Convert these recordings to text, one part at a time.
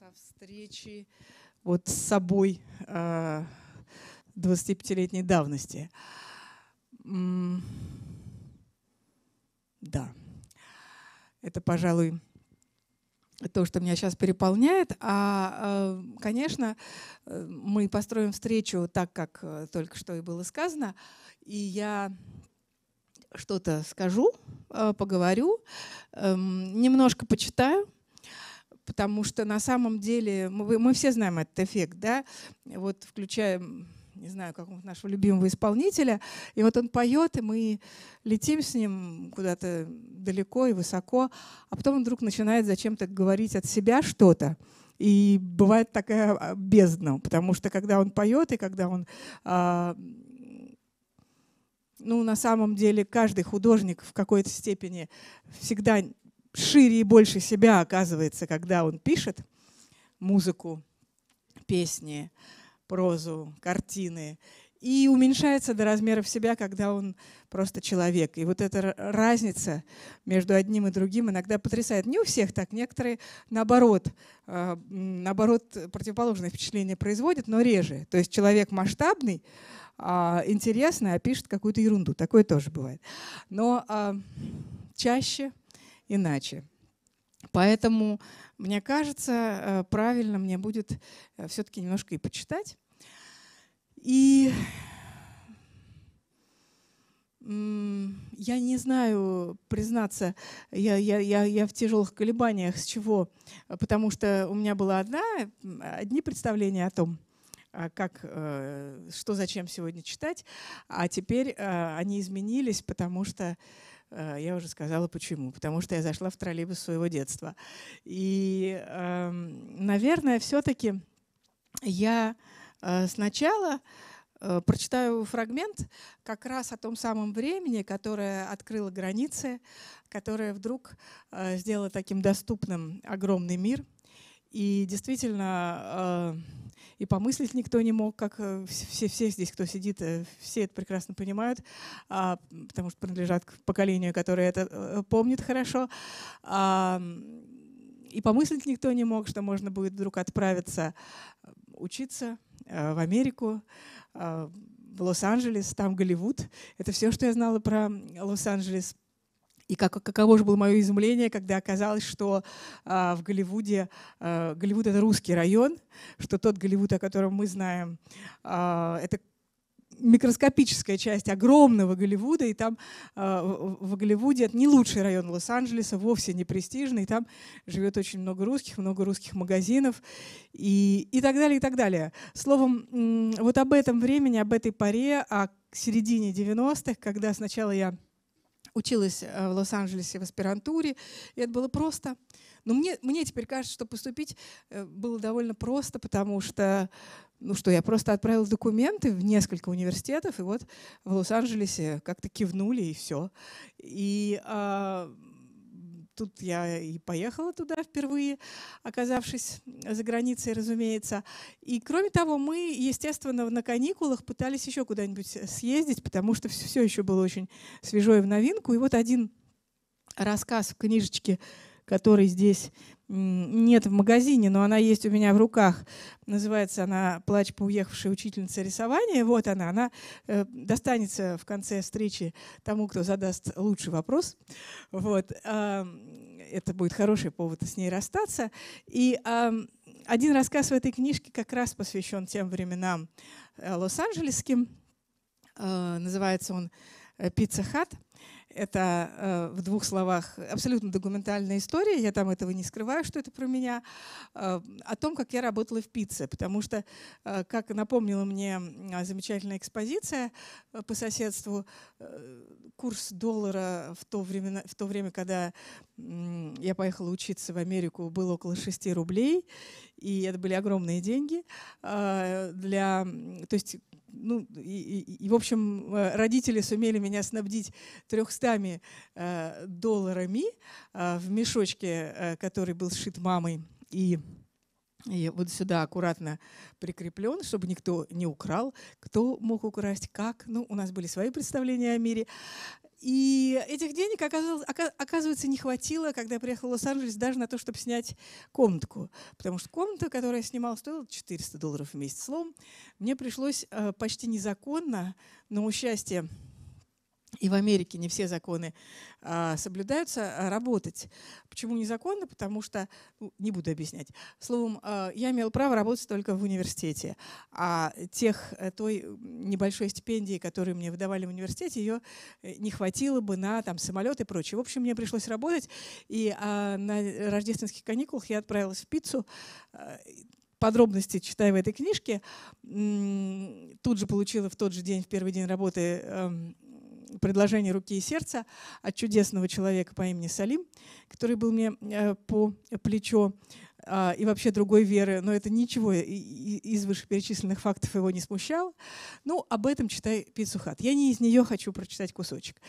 со встречи вот с собой 25-летней давности. Да, это, пожалуй, то, что меня сейчас переполняет. А, конечно, мы построим встречу так, как только что и было сказано. И я что-то скажу, поговорю, немножко почитаю, потому что на самом деле мы все знаем этот эффект, да? Вот включаем, не знаю, какого-то нашего любимого исполнителя, и вот он поет, и мы летим с ним куда-то далеко и высоко, а потом он вдруг начинает зачем-то говорить от себя что-то. И бывает такая бездна, потому что когда он поет и когда он… Ну, на самом деле, каждый художник в какой-то степени всегда шире и больше себя оказывается, когда он пишет музыку, песни, прозу, картины, и уменьшается до размеров себя, когда он просто человек. И вот эта разница между одним и другим иногда потрясает. Не у всех так, некоторые наоборот противоположное впечатление производят, но реже. То есть человек масштабный, интересный, а пишет какую-то ерунду. Такое тоже бывает. Но чаще иначе. Поэтому, мне кажется, правильно мне будет все-таки немножко и почитать. И я не знаю, признаться, я в тяжелых колебаниях, с чего, потому что у меня было одни представления о том, как, что, зачем сегодня читать, а теперь они изменились, потому что я уже сказала, почему. Потому что я зашла в троллейбус своего детства. И, наверное, все-таки я сначала прочитаю фрагмент как раз о том самом времени, которое открыло границы, которое вдруг сделало таким доступным огромный мир. И действительно, и помыслить никто не мог, как все здесь, кто сидит, все это прекрасно понимают, потому что принадлежат к поколению, которое это помнит хорошо. И помыслить никто не мог, что можно будет вдруг отправиться учиться в Америку, в Лос-Анджелес, там Голливуд. Это все, что я знала про Лос-Анджелес. И каково же было мое изумление, когда оказалось, что в Голливуде, Голливуд — это русский район, что тот Голливуд, о котором мы знаем, это микроскопическая часть огромного Голливуда, и там в Голливуде это не лучший район Лос-Анджелеса, вовсе не престижный, и там живет очень много русских магазинов и так далее, и так далее. Словом, вот об этом времени, об этой поре, о середине 90-х, когда сначала я училась в Лос-Анджелесе в аспирантуре, и это было просто. Но мне теперь кажется, что поступить было довольно просто, потому что, ну что, я просто отправила документы в несколько университетов, и вот в Лос-Анджелесе как-то кивнули, и все. И тут я и поехала туда впервые, оказавшись за границей, разумеется. И кроме того, мы, естественно, на каникулах пытались еще куда-нибудь съездить, потому что все еще было очень свежо и в новинку. И вот один рассказ в книжечке, который здесь нет в магазине, но она есть у меня в руках. Называется она «Плач по уехавшей учительнице рисования». Вот она достанется в конце встречи тому, кто задаст лучший вопрос. Вот. Это будет хороший повод с ней расстаться. И один рассказ в этой книжке как раз посвящен тем временам лос-анджелесским. Называется он «Пицца Хат». Это в двух словах абсолютно документальная история, я там этого не скрываю, что это про меня, о том, как я работала в пицце, потому что, как напомнила мне замечательная экспозиция по соседству, курс доллара в то время, когда я поехала учиться в Америку, был около 6 рублей, и это были огромные деньги. То есть, ну, и, в общем, родители сумели меня снабдить 300 долларами в мешочке, который был сшит мамой и вот сюда аккуратно прикреплен, чтобы никто не украл. Кто мог украсть, как? Ну, у нас были свои представления о мире. И этих денег, оказывается, не хватило, когда я приехала в Лос-Анджелес, даже на то, чтобы снять комнатку. Потому что комната, которую я снимала, стоила $400 в месяц слом. Мне пришлось почти незаконно, но участие, и в Америке не все законы соблюдаются, работать. Почему незаконно? Потому что, ну, не буду объяснять. Словом, я имела право работать только в университете. А той небольшой стипендии, которую мне выдавали в университете, ее не хватило бы на самолет и прочее. В общем, мне пришлось работать. И на рождественских каникулах я отправилась в Пиццу. Подробности читаю в этой книжке. Тут же получила в тот же день, в первый день работы, предложение руки и сердца от чудесного человека по имени Салим, который был мне по плечо и вообще другой веры, но это ничего из вышеперечисленных фактов его не смущало. Ну, об этом читай Пиццу Хат. Я не из нее хочу прочитать кусочек.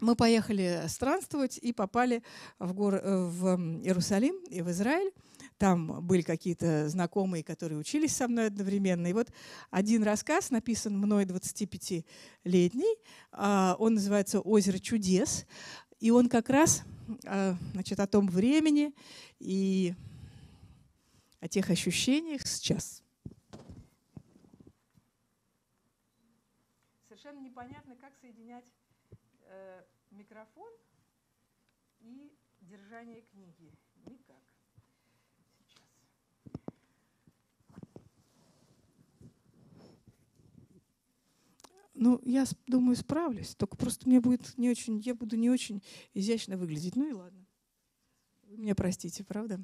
Мы поехали странствовать и попали в Иерусалим и в Израиль. Там были какие-то знакомые, которые учились со мной одновременно. И вот один рассказ написан мной 25-летний. Он называется «Озеро чудес». И он как раз о том времени и о тех ощущениях сейчас. Совершенно непонятно, как соединять микрофон и держание книги. Никак. Ну, я думаю, справлюсь. Только просто мне будет не очень, я буду не очень изящно выглядеть. Ну и ладно. Вы меня простите, правда?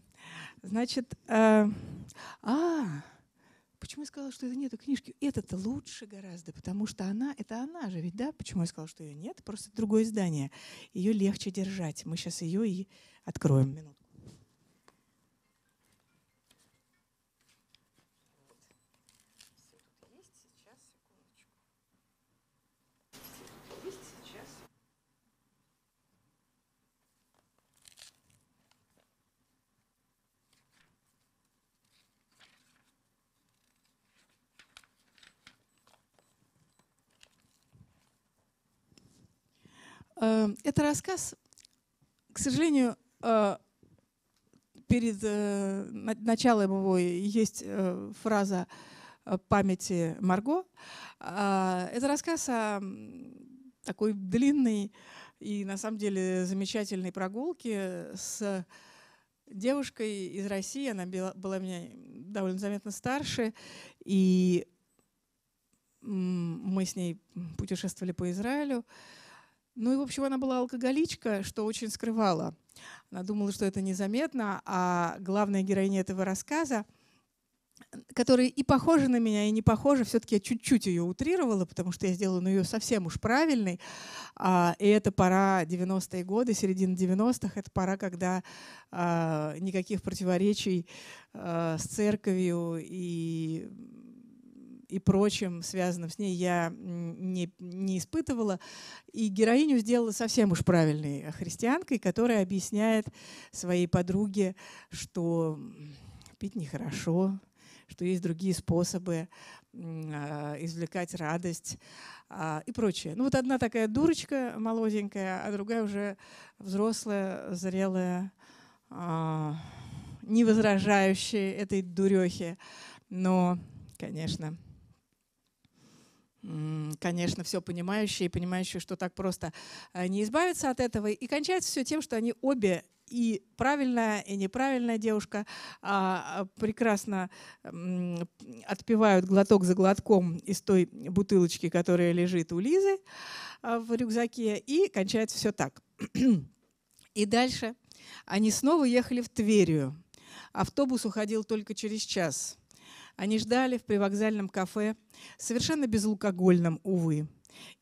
Значит, почему я сказала, что ее нету книжки? Это-то лучше гораздо, потому что это она же, ведь, да? Почему я сказала, что ее нет? Просто другое издание. Ее легче держать. Мы сейчас ее и откроем. Минутку. Это рассказ, к сожалению, перед началом его есть фраза памяти Марго. Это рассказ о такой длинной и, на самом деле, замечательной прогулке с девушкой из России. Она была меня довольно заметно старше, и мы с ней путешествовали по Израилю. Ну и, в общем, она была алкоголичка, что очень скрывала. Она думала, что это незаметно, а главная героиня этого рассказа, которая и похожа на меня, и не похожа, все-таки я чуть-чуть ее утрировала, потому что я сделала ее совсем уж правильной. И это пора 90-е годы, середина 90-х, это пора, когда никаких противоречий с церковью и прочим, связанным с ней, я не испытывала. И героиню сделала совсем уж правильной христианкой, которая объясняет своей подруге, что пить нехорошо, что есть другие способы извлекать радость и прочее. Ну вот одна такая дурочка молоденькая, а другая уже взрослая, зрелая, не возражающая этой дурехе. Но, конечно, все понимающие и понимающие, что так просто не избавиться от этого. И кончается все тем, что они обе, и правильная, и неправильная девушка, прекрасно отпивают глоток за глотком из той бутылочки, которая лежит у Лизы в рюкзаке, и кончается все так. И дальше они снова ехали в Тверью. Автобус уходил только через час. Они ждали в привокзальном кафе, совершенно безалкогольном, увы.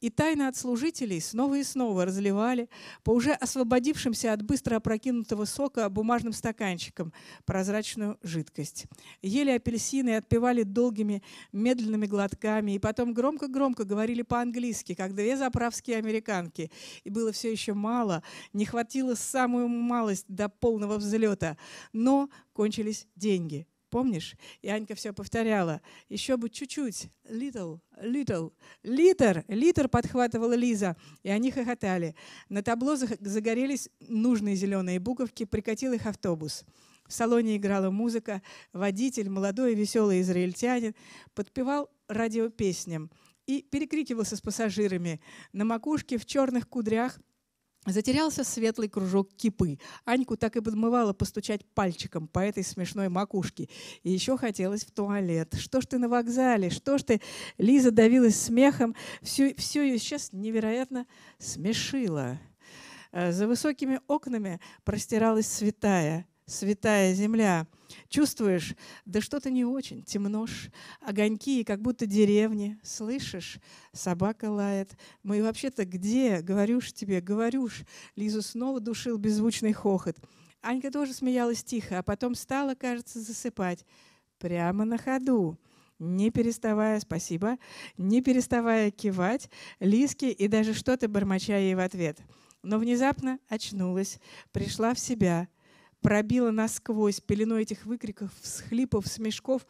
И тайно от служителей снова и снова разливали по уже освободившимся от быстро опрокинутого сока бумажным стаканчиком прозрачную жидкость. Ели апельсины и отпивали долгими медленными глотками. И потом громко-громко говорили по-английски, как две заправские американки. И было все еще мало, не хватило самую малость до полного взлета. Но кончились деньги. Помнишь? И Анька все повторяла. Еще бы чуть-чуть. Little, little, литр. Литр подхватывала Лиза. И они хохотали. На табло загорелись нужные зеленые буковки. Прикатил их автобус. В салоне играла музыка. Водитель, молодой и веселый израильтянин, подпевал радиопесням и перекрикивался с пассажирами. На макушке в черных кудрях затерялся светлый кружок кипы. Аньку так и подмывало постучать пальчиком по этой смешной макушке. И еще хотелось в туалет. Что ж ты на вокзале? Что ж ты? Лиза давилась смехом. Все ее сейчас невероятно смешило. За высокими окнами простиралась святая. Святая земля. Чувствуешь, да что-то не очень, темно ж, огоньки, как будто деревни. Слышишь, собака лает. Мы вообще-то где? Говорюшь тебе, говорюшь. Лизу снова душил беззвучный хохот. Анька тоже смеялась тихо, а потом стала, кажется, засыпать. Прямо на ходу. Не переставая, спасибо, не переставая кивать Лизке и даже что-то бормоча ей в ответ. Но внезапно очнулась, пришла в себя. Пробила насквозь пеленой этих выкриков, всхлипов, смешков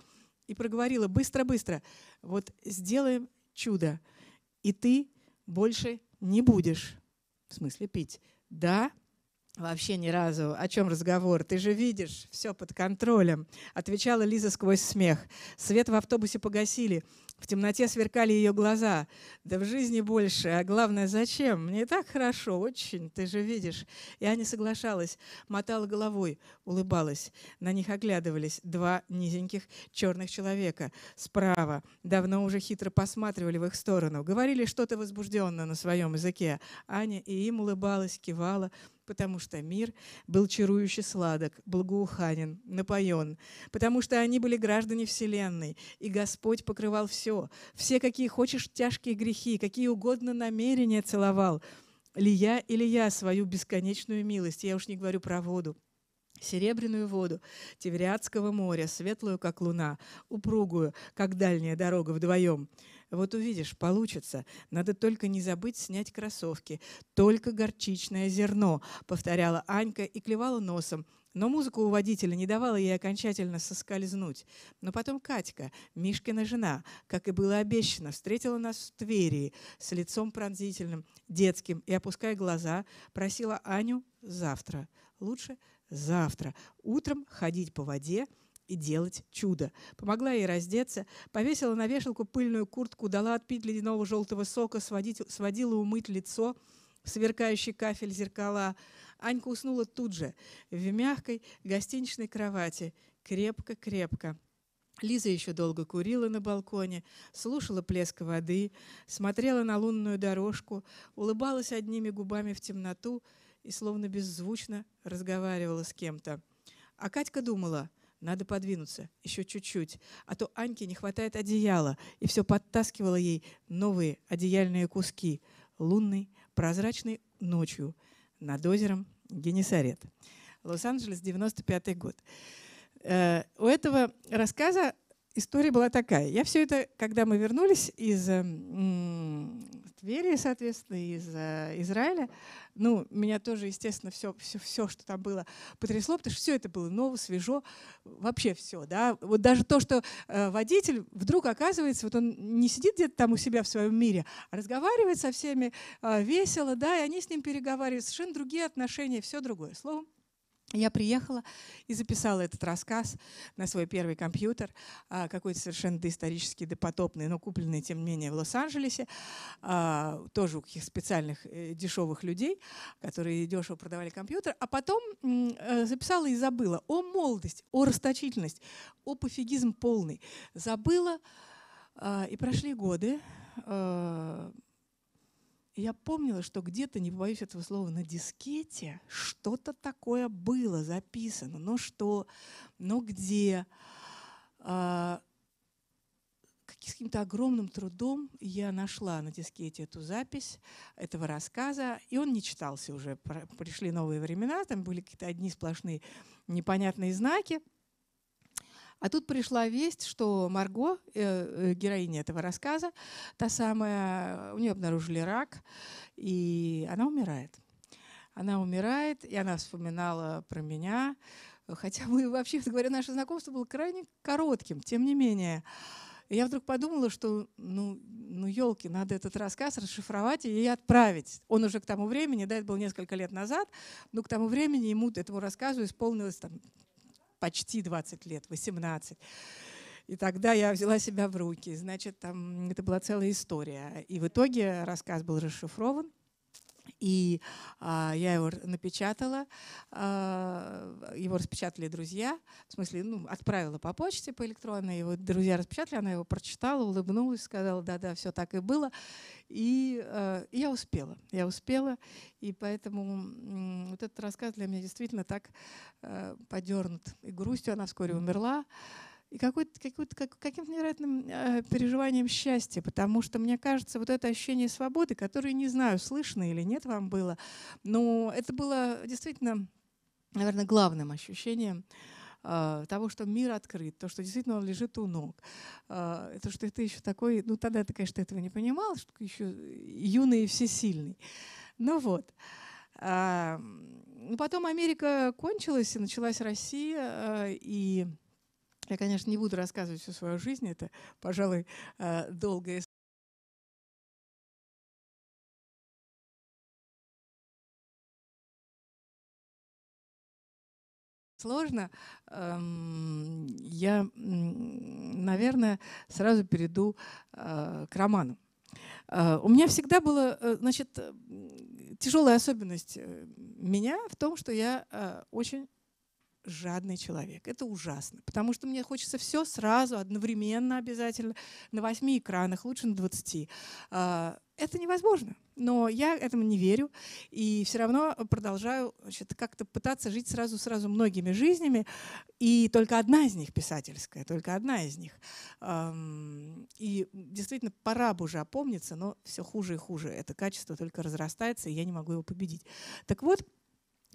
и проговорила быстро-быстро. Вот сделаем чудо, и ты больше не будешь. В смысле пить? Да? Вообще ни разу. О чем разговор? Ты же видишь, все под контролем. Отвечала Лиза сквозь смех. Свет в автобусе погасили. В темноте сверкали ее глаза. Да в жизни больше. А главное, зачем? Мне и так хорошо. Очень. Ты же видишь. И Аня соглашалась. Мотала головой. Улыбалась. На них оглядывались два низеньких черных человека. Справа. Давно уже хитро посматривали в их сторону. Говорили что-то возбужденно на своем языке. Аня и им улыбалась, кивала, потому что мир был чарующе сладок, благоуханен, напоен, потому что они были граждане Вселенной, и Господь покрывал все, все, какие хочешь, тяжкие грехи, какие угодно намерения целовал. Лия или я свою бесконечную милость, я уж не говорю про воду, серебряную воду Тивериадского моря, светлую, как луна, упругую, как дальняя дорога вдвоем. Вот увидишь, получится. Надо только не забыть снять кроссовки. Только горчичное зерно, повторяла Анька и клевала носом. Но музыка у водителя не давала ей окончательно соскользнуть. Но потом Катька, Мишкина жена, как и было обещано, встретила нас в Твери с лицом пронзительным, детским, и, опуская глаза, просила Аню завтра. Лучше завтра. Утром ходить по воде и делать чудо. Помогла ей раздеться, повесила на вешалку пыльную куртку, дала отпить ледяного желтого сока, сводила умыть лицо в сверкающий кафель зеркала. Анька уснула тут же, в мягкой гостиничной кровати. Крепко-крепко. Лиза еще долго курила на балконе, слушала плеск воды, смотрела на лунную дорожку, улыбалась одними губами в темноту и словно беззвучно разговаривала с кем-то. А Катька думала: надо подвинуться, еще чуть-чуть, а то Аньке не хватает одеяла, и все подтаскивало ей новые одеяльные куски. Лунной, прозрачной ночью над озером Генесарет. Лос-Анджелес, 95-й год. У этого рассказа история была такая. Я все это, когда мы вернулись из Твери, соответственно, из Израиля, ну, меня тоже, естественно, все, что там было, потрясло, потому что все это было ново, свежо, вообще все, да. Вот даже то, что водитель вдруг оказывается, вот он не сидит где-то там у себя в своем мире, а разговаривает со всеми весело, да, и они с ним переговаривают, совершенно другие отношения, все другое. Словом, я приехала и записала этот рассказ на свой первый компьютер, какой-то совершенно доисторический, допотопный, но купленный, тем не менее, в Лос-Анджелесе, тоже у каких-то специальных дешевых людей, которые дешево продавали компьютер, а потом записала и забыла о молодость, о расточительность, о пофигизм полный. Забыла, и прошли годы. Я помнила, что где-то, не побоюсь этого слова, на дискете что-то такое было записано. Но что? Но где? С каким-то огромным трудом я нашла на дискете эту запись этого рассказа. И он не читался уже. Пришли новые времена, там были какие-то одни сплошные непонятные знаки. А тут пришла весть, что Марго, героиня этого рассказа, та самая, у нее обнаружили рак, и она умирает. Она умирает, и она вспоминала про меня, Хотя мы вообще, говоря, наше знакомство было крайне коротким, тем не менее. И я вдруг подумала, что, ну елки, надо этот рассказ расшифровать и отправить. Он уже к тому времени, да, это было несколько лет назад, но к тому времени ему, этому рассказу исполнилось там, почти 20 лет, 18. И тогда я взяла себя в руки. Значит, там это была целая история. И в итоге рассказ был расшифрован. И я его напечатала, его распечатали друзья, в смысле, ну, отправила по почте, по электронной, его друзья распечатали, она его прочитала, улыбнулась, сказала, да-да, все так и было. И я успела, и поэтому вот этот рассказ для меня действительно так подернут. И грустью она вскоре умерла, и каким-то невероятным переживанием счастья, потому что, мне кажется, вот это ощущение свободы, которое, не знаю, слышно или нет вам было, но это было действительно, наверное, главным ощущением того, что мир открыт, то, что действительно он лежит у ног. То, что ты еще такой, ну тогда ты, конечно, этого не понимал, что ты еще юный и всесильный. Ну вот. Потом Америка кончилась, и началась Россия, и... Я, конечно, не буду рассказывать всю свою жизнь, это, пожалуй, долгая история. Сложно. Я, наверное, сразу перейду к роману. У меня всегда была, значит, тяжелая особенность меня в том, что я очень жадный человек. Это ужасно, потому что мне хочется все сразу, одновременно обязательно, на 8 экранах, лучше на 20. Это невозможно, но я этому не верю и все равно продолжаю как-то пытаться жить сразу многими жизнями, и только одна из них писательская, только одна из них. И действительно пора бы уже опомниться, но все хуже и хуже. Это качество только разрастается, и я не могу его победить. Так вот,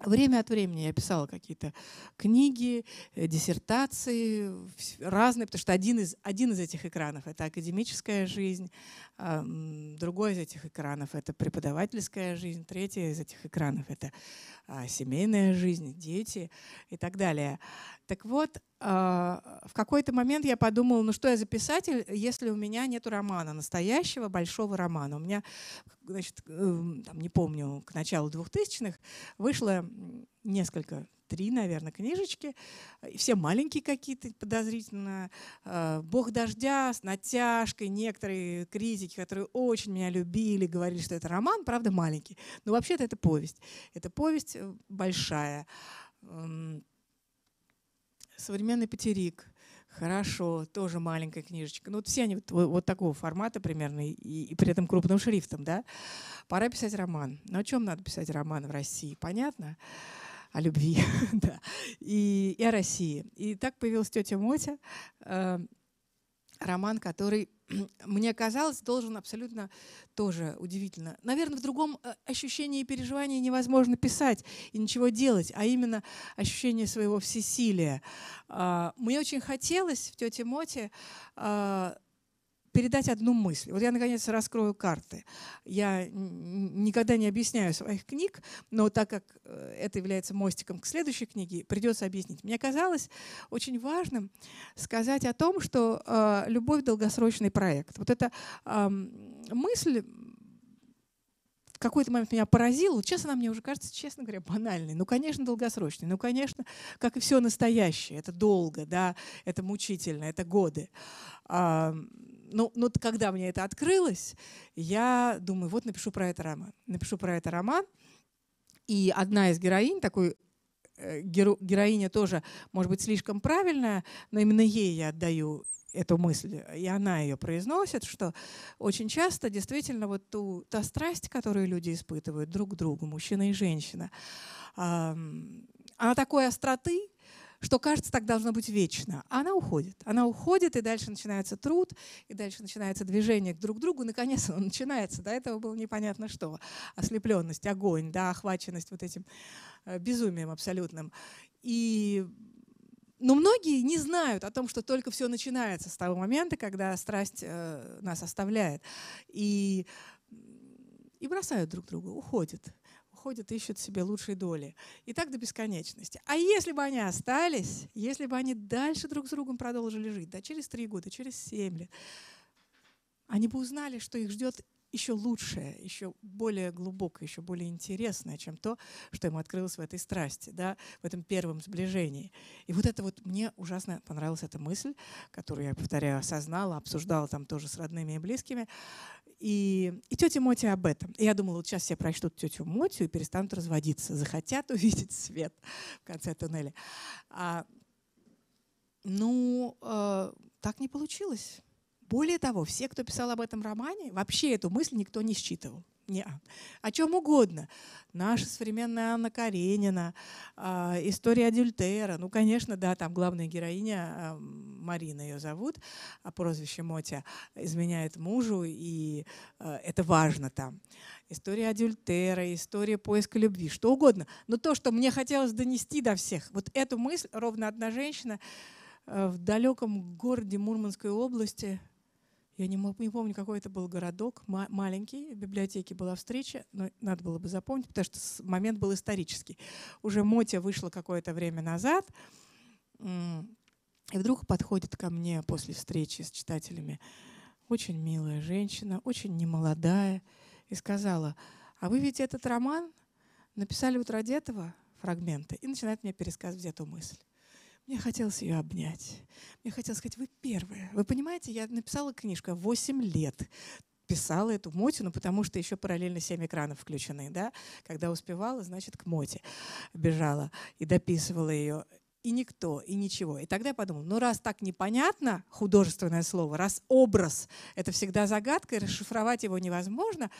время от времени я писала какие-то книги, диссертации разные, потому что один из этих экранов — это академическая жизнь, другой из этих экранов — это преподавательская жизнь, третий из этих экранов — это семейная жизнь, дети и так далее. Так вот, в какой-то момент я подумала, ну что я за писатель, если у меня нет романа, настоящего большого романа. У меня, значит, там, не помню, к началу 2000-х вышло несколько, 3, наверное, книжечки, все маленькие какие-то, подозрительно. «Бог дождя» с натяжкой, некоторые критики, которые очень меня любили, говорили, что это роман, правда, маленький. Но вообще-то это повесть. Это повесть большая. «Современный патерик». Хорошо, тоже маленькая книжечка. Ну, вот все они вот такого формата примерно, и при этом крупным шрифтом, да. Пора писать роман. Но о чем надо писать роман в России? Понятно? О любви, да. И о России. И так появилась «Тетя Мотя». Роман, который, мне казалось, должен абсолютно тоже удивительно. Наверное, в другом ощущении и переживании невозможно писать и ничего делать, а именно ощущение своего всесилия. Мне очень хотелось в «Тете Моте» передать одну мысль. Вот я, наконец, раскрою карты. Я никогда не объясняю своих книг, но так как это является мостиком к следующей книге, придется объяснить. Мне казалось очень важным сказать о том, что любовь — долгосрочный проект. Вот эта мысль в какой-то момент меня поразила. Сейчас она мне уже кажется, честно говоря, банальной. Ну, конечно, долгосрочной. Ну, конечно, как и все настоящее. Это долго, да, это мучительно, это годы. Но когда мне это открылось, я думаю, вот напишу про это роман. Напишу про это роман. И одна из героинь, такой героиня тоже, может быть, слишком правильная, но именно ей я отдаю эту мысль, и она ее произносит, что очень часто действительно вот та страсть, которую люди испытывают друг к другу, мужчина и женщина, она такой остроты, что, кажется, так должно быть вечно. Она уходит. Она уходит, и дальше начинается труд, и дальше начинается движение друг к другу. Наконец оно начинается. До этого было непонятно что. Ослепленность, огонь, да, охваченность вот этим безумием абсолютным. Но многие не знают о том, что только все начинается с того момента, когда страсть нас оставляет. И бросают друг друга, уходят. уходят, ищут себе лучшей доли. И так до бесконечности. А если бы они остались, если бы они дальше друг с другом продолжили жить, да через 3 года, через 7 лет, они бы узнали, что их ждет еще лучшее, еще более глубокое, еще более интересное, чем то, что ему открылось в этой страсти, да, в этом первом сближении. И вот это вот мне ужасно понравилась эта мысль, которую я, повторяю, осознала, обсуждала там тоже с родными и близкими. И тетя Мотя об этом. И я думала, вот сейчас все прочтут тетю Мотю и перестанут разводиться, захотят увидеть свет в конце туннеля. Так не получилось. Более того, все, кто писал об этом романе, вообще эту мысль никто не считывал. Не-а. О чем угодно. Наша современная Анна Каренина, история Адюльтера. Ну, конечно, да, там главная героиня, Марина ее зовут, а прозвище Мотя, изменяет мужу, и это важно там. История Адюльтера, история поиска любви, что угодно. Но то, что мне хотелось донести до всех, вот эту мысль ровно одна женщина в далеком городе Мурманской области. Я не помню, какой это был городок, маленький, в библиотеке была встреча, но надо было бы запомнить, потому что момент был исторический. Уже Мотя вышла какое-то время назад, и вдруг подходит ко мне после встречи с читателями очень милая женщина, очень немолодая, и сказала: «А вы ведь этот роман написали вот ради этого фрагмента?» И начинает мне пересказывать эту мысль. Мне хотелось ее обнять. Мне хотелось сказать: вы первые. Вы понимаете, я написала книжку, я 8 лет писала эту Мотину, потому что еще параллельно 7 экранов включены. Да? Когда успевала, значит, к Моте бежала и дописывала ее. И никто, и ничего. И тогда я подумала, ну раз так непонятно художественное слово, раз образ — это всегда загадка, и расшифровать его невозможно,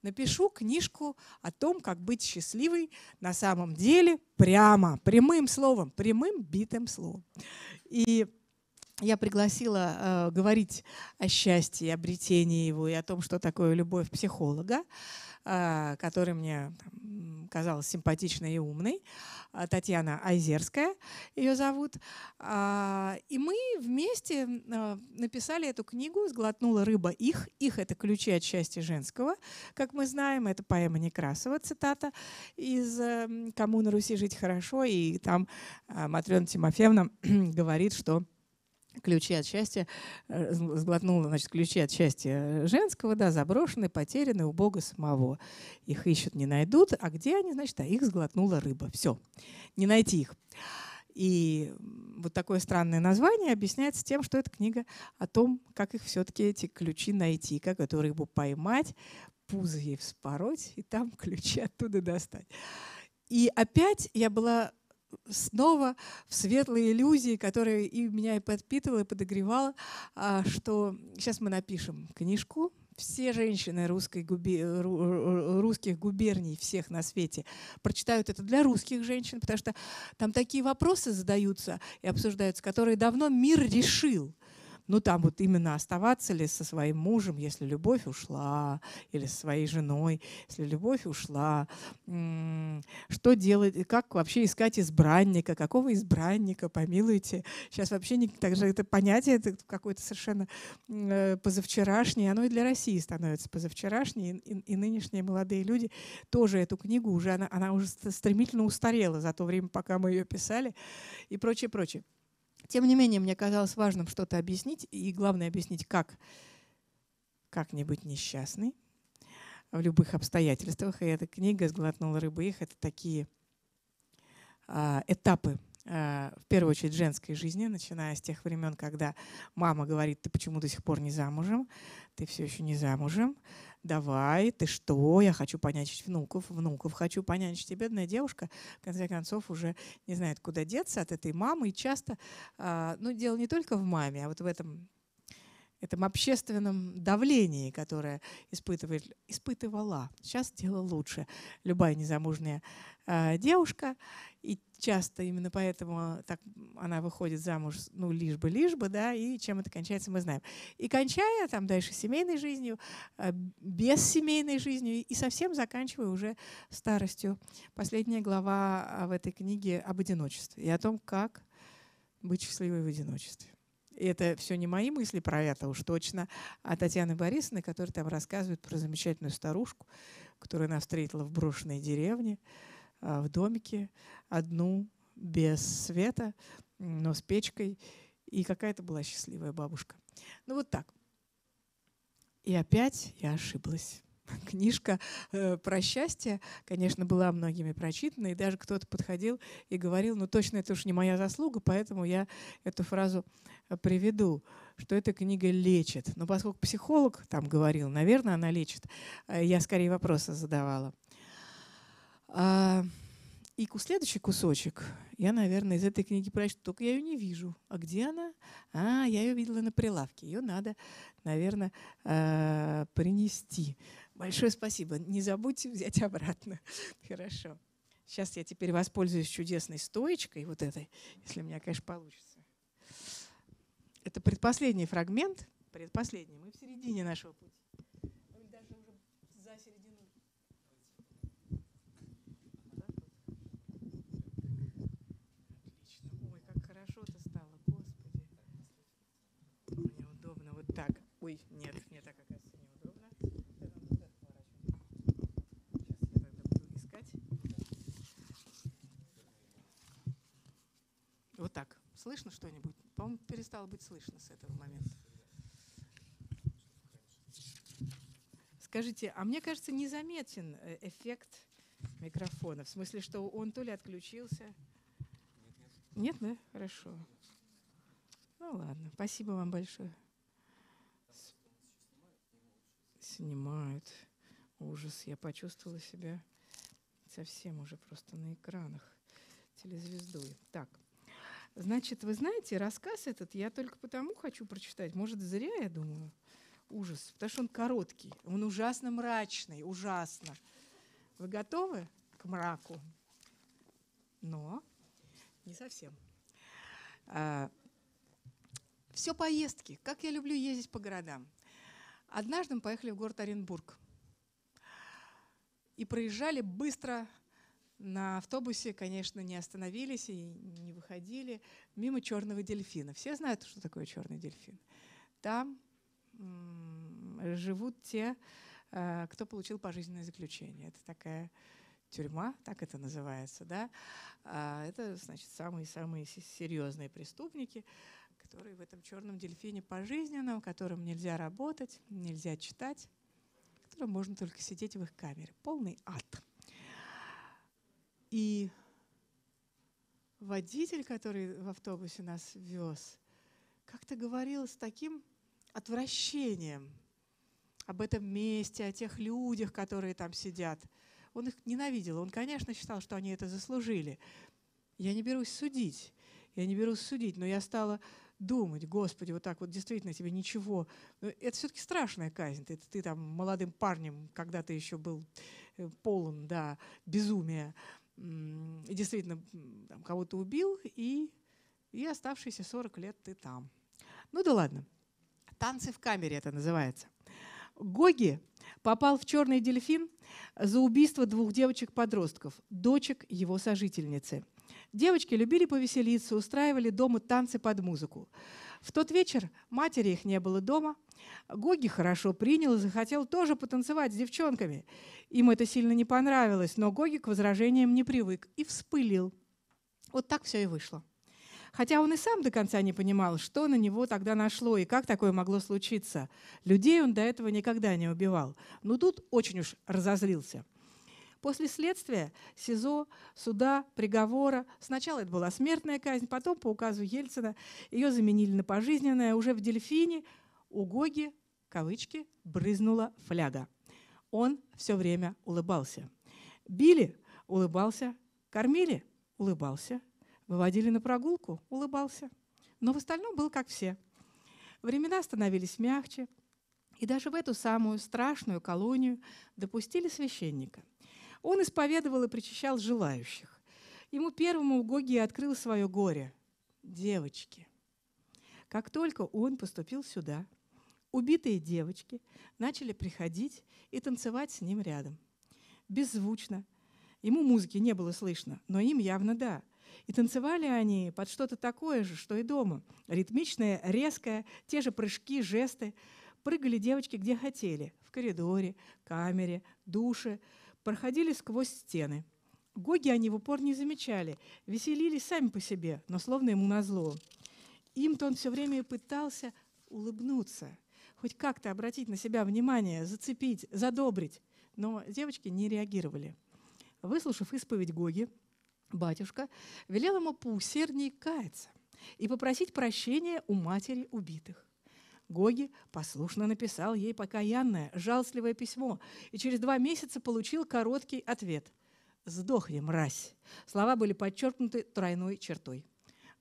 напишу книжку о том, как быть счастливой на самом деле прямо, прямым словом, прямым битым словом. И я пригласила говорить о счастье, обретении его и о том, что такое любовь, психолога, который мне там казалась симпатичной и умной. Татьяна Айзерская ее зовут. И мы вместе написали эту книгу «Сглотнула рыба их». «Их» — это ключи от счастья женского. Как мы знаем, это поэма Некрасова, цитата из «Кому на Руси жить хорошо». И там Матрёна Тимофеевна говорит, что ключи от счастья, сглотнула, значит, ключи от счастья женского, да, заброшены, потеряны у Бога самого. Их ищут, не найдут. А где они, значит, а их сглотнула рыба. Все, не найти их. И вот такое странное название объясняется тем, что это книга о том, как их все-таки эти ключи найти, как эту рыбу поймать, пузо ей вспороть и там ключи оттуда достать. И опять я была снова в светлые иллюзии, которые и меня и подпитывала, и подогревала, что сейчас мы напишем книжку. Все женщины русских губерний всех на свете прочитают это для русских женщин, потому что там такие вопросы задаются и обсуждаются, которые давно мир решил. Ну, там вот именно оставаться ли со своим мужем, если любовь ушла, или со своей женой, если любовь ушла. Что делать, как вообще искать избранника, какого избранника, помилуйте. Сейчас вообще также это понятие какое-то совершенно позавчерашнее, оно и для России становится позавчерашнее, и нынешние молодые люди тоже эту книгу уже, она уже стремительно устарела за то время, пока мы ее писали, и прочее, прочее. Тем не менее, мне казалось важным что-то объяснить, и главное объяснить, как не быть несчастной в любых обстоятельствах. И эта книга «Сглотнула рыбы их» — это такие этапы, в первую очередь, женской жизни, начиная с тех времен, когда мама говорит: «Ты почему до сих пор не замужем? Ты все еще не замужем. Давай, ты что? Я хочу понянчить внуков, внуков хочу понянчить». И бедная девушка, в конце концов, уже не знает, куда деться от этой мамы. И часто, ну, дело не только в маме, а вот в этом общественном давлении, которое испытывала. Сейчас дело лучше. Любая незамужняя девушка. И часто именно поэтому так она выходит замуж, ну, лишь бы, да, и чем это кончается, мы знаем. И кончая там дальше семейной жизнью, без семейной жизнью, и совсем заканчивая уже старостью. Последняя глава в этой книге об одиночестве и о том, как быть счастливой в одиночестве. И это все не мои мысли про это уж точно, а Татьяны Борисовны, которая там рассказывает про замечательную старушку, которую она встретила в брошенной деревне, в домике, одну, без света, но с печкой. И какая-то была счастливая бабушка. Ну вот так. И опять я ошиблась. Книжка про счастье, конечно, была многими прочитана, и даже кто-то подходил и говорил, ну точно это уж не моя заслуга, поэтому я эту фразу приведу, что эта книга лечит. Но поскольку психолог там говорил, наверное, она лечит, я скорее вопросы задавала. И следующий кусочек я, наверное, из этой книги прочту, только я ее не вижу. А где она? А, я ее видела на прилавке. Ее надо, наверное, принести. Большое спасибо. Не забудьте взять обратно. Хорошо. Сейчас я теперь воспользуюсь чудесной стоечкой, вот этой, если у меня, конечно, получится. Это предпоследний фрагмент. Предпоследний. Мы в середине нашего пути. Даже уже за середину. Так, ой, нет, мне так, оказывается, неудобно. Сейчас я тогда буду искать. Вот так. Слышно что-нибудь? По-моему, перестало быть слышно с этого момента. Скажите, а мне кажется, незаметен эффект микрофона. В смысле, что он то ли отключился. Нет, да? Хорошо. Ну ладно, спасибо вам большое. Снимают. Ужас. Я почувствовала себя совсем уже просто на экранах телезвездой. Так. Значит, вы знаете, рассказ этот я только потому хочу прочитать. Может, зря, я думаю. Ужас. Потому что он короткий. Он ужасно мрачный. Ужасно. Вы готовы к мраку? Но не совсем. Все поездки. Как я люблю ездить по городам. Однажды мы поехали в город Оренбург и проезжали быстро на автобусе, конечно, не остановились и не выходили мимо Черного дельфина. Все знают, что такое Черный дельфин. Там живут те, кто получил пожизненное заключение. Это такая тюрьма, так это называется, да? Это, значит, самые-самые серьезные преступники, которые в этом черном дельфине пожизненном, которым нельзя работать, нельзя читать, которым можно только сидеть в их камере. Полный ад. И водитель, который в автобусе нас вез, как-то говорил с таким отвращением об этом месте, о тех людях, которые там сидят. Он их ненавидел. Он, конечно, считал, что они это заслужили. Я не берусь судить, но я стала думать, Господи, вот так вот действительно тебе ничего. Но это все-таки страшная казнь. Ты там молодым парнем, когда ты еще был полон, да, безумия, и действительно кого-то убил, и оставшиеся 40 лет ты там. Ну да ладно. Танцы в камере это называется. Гоги попал в черный дельфин за убийство двух девочек-подростков, дочек его сожительницы. Девочки любили повеселиться, устраивали дома танцы под музыку. В тот вечер матери их не было дома. Гоги хорошо принял и захотел тоже потанцевать с девчонками. Им это сильно не понравилось, но Гоги к возражениям не привык и вспылил. Вот так все и вышло. Хотя он и сам до конца не понимал, что на него тогда нашло и как такое могло случиться. Людей он до этого никогда не убивал. Но тут очень уж разозлился. После следствия, СИЗО, суда, приговора. Сначала это была смертная казнь, потом по указу Ельцина ее заменили на пожизненное. Уже в дельфине у Гоги, кавычки, брызнула фляга. Он все время улыбался. Били, улыбался. Кормили, улыбался. Выводили на прогулку, улыбался. Но в остальном был как все. Времена становились мягче. И даже в эту самую страшную колонию допустили священника. Он исповедовал и причащал желающих. Ему первому Гоги открыл свое горе. Девочки. Как только он поступил сюда, убитые девочки начали приходить и танцевать с ним рядом. Беззвучно. Ему музыки не было слышно, но им явно да. И танцевали они под что-то такое же, что и дома. Ритмичное, резкое, те же прыжки, жесты. Прыгали девочки где хотели, в коридоре, камере, душе, проходили сквозь стены. Гоги они в упор не замечали, веселились сами по себе, но словно ему назло. Им-то он все время и пытался улыбнуться, хоть как-то обратить на себя внимание, зацепить, задобрить. Но девочки не реагировали. Выслушав исповедь Гоги, батюшка велел ему поусерднее каяться и попросить прощения у матери убитых. Гоги послушно написал ей покаянное, жалостливое письмо и через 2 месяца получил короткий ответ. «Сдохни, мразь!» Слова были подчеркнуты тройной чертой.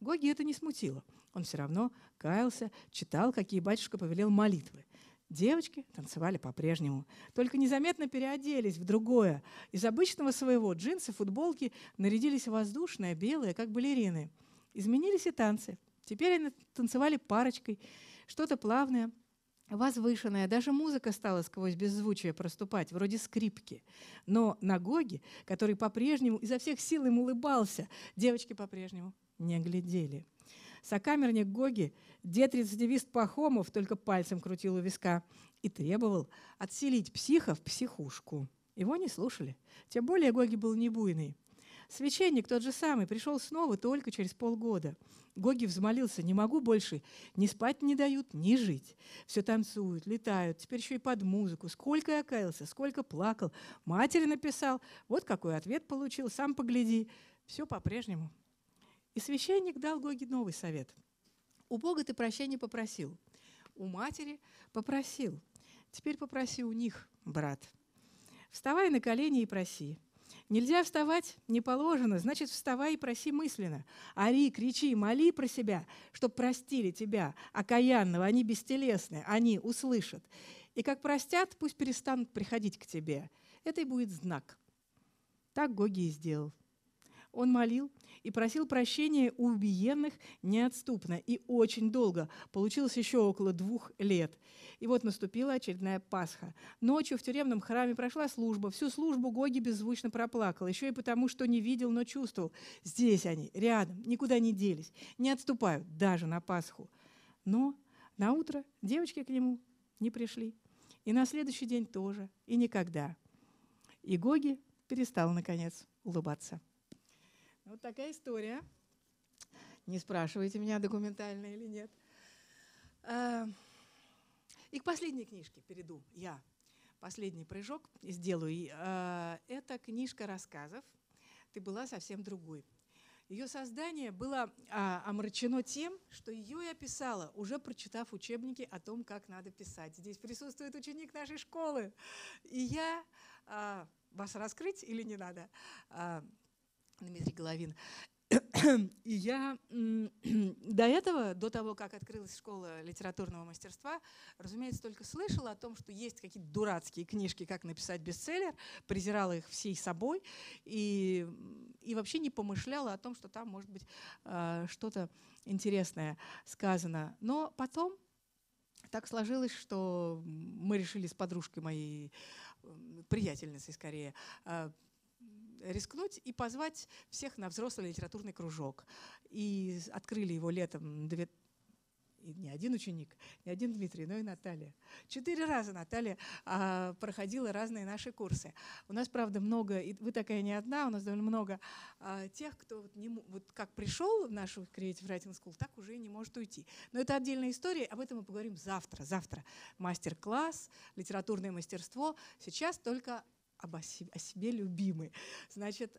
Гоги это не смутило. Он все равно каялся, читал, какие батюшка повелел молитвы. Девочки танцевали по-прежнему, только незаметно переоделись в другое. Из обычного своего джинсы, футболки нарядились воздушные, белые, как балерины. Изменились и танцы. Теперь они танцевали парочкой, что-то плавное, возвышенное. Даже музыка стала сквозь беззвучие проступать, вроде скрипки. Но на Гоге, который по-прежнему изо всех сил им улыбался, девочки по-прежнему не глядели. Сокамерник Гоги, дед-рецидивист Пахомов, только пальцем крутил у виска и требовал отселить психа в психушку. Его не слушали. Тем более Гоги был не буйный. Священник тот же самый пришел снова только через полгода. Гоги взмолился: «Не могу больше, ни спать не дают, ни жить. Все танцуют, летают, теперь еще и под музыку. Сколько я каялся, сколько плакал. Матери написал. Вот какой ответ получил, сам погляди. Все по-прежнему». И священник дал Гоге новый совет. У Бога ты прощения попросил, у матери попросил. Теперь попроси у них, брат. Вставай на колени и проси. Нельзя вставать, не положено, значит, вставай и проси мысленно. Ори, кричи, моли про себя, чтоб простили тебя, окаянного, они бестелесны, они услышат. И как простят, пусть перестанут приходить к тебе. Это и будет знак. Так Гоги и сделал. Он молил и просил прощения у убиенных неотступно и очень долго. Получилось еще около 2 лет. И вот наступила очередная Пасха. Ночью в тюремном храме прошла служба. Всю службу Гоги беззвучно проплакал. Еще и потому, что не видел, но чувствовал. Здесь они, рядом, никуда не делись. Не отступают даже на Пасху. Но наутро девочки к нему не пришли. И на следующий день тоже. И никогда. И Гоги перестал, наконец, улыбаться. Вот такая история. Не спрашивайте меня, документальная или нет. И к последней книжке перейду я. Последний прыжок сделаю. Это книжка рассказов «Ты была совсем другой». Ее создание было омрачено тем, что ее я писала, уже прочитав учебники о том, как надо писать. Здесь присутствует ученик нашей школы. И я... Вас раскрыть или не надо? Дмитрий Головин. И я до этого, до того, как открылась школа литературного мастерства, разумеется, только слышала о том, что есть какие-то дурацкие книжки, как написать бестселлер, презирала их всей собой и вообще не помышляла о том, что там может быть что-то интересное сказано. Но потом так сложилось, что мы решили с подружкой моей, приятельницей скорее, рискнуть и позвать всех на взрослый литературный кружок. И открыли его летом не один ученик, не один Дмитрий, но и Наталья. 4 раза Наталья проходила разные наши курсы. У нас, правда, много, и вы такая не одна, у нас довольно много тех, кто вот как пришел в нашу Creative Writing School, так уже и не может уйти. Но это отдельная история, об этом мы поговорим завтра. Завтра мастер-класс, литературное мастерство. Сейчас только о себе любимый. Значит,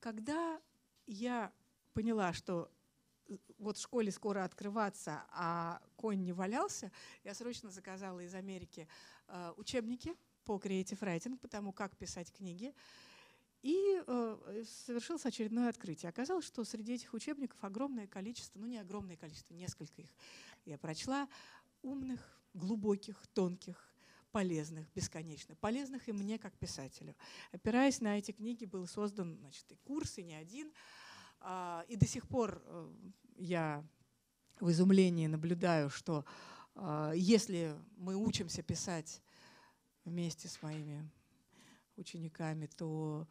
когда я поняла, что вот в школе скоро открываться, а конь не валялся, я срочно заказала из Америки учебники по Creative Writing, потому как писать книги, и совершилось очередное открытие. Оказалось, что среди этих учебников огромное количество, ну не огромное количество, несколько их я прочла, умных, глубоких, тонких, полезных, бесконечно полезных и мне как писателю. Опираясь на эти книги, был создан, значит, и курс, и не один. И до сих пор я в изумлении наблюдаю, что если мы учимся писать вместе с моими учениками, то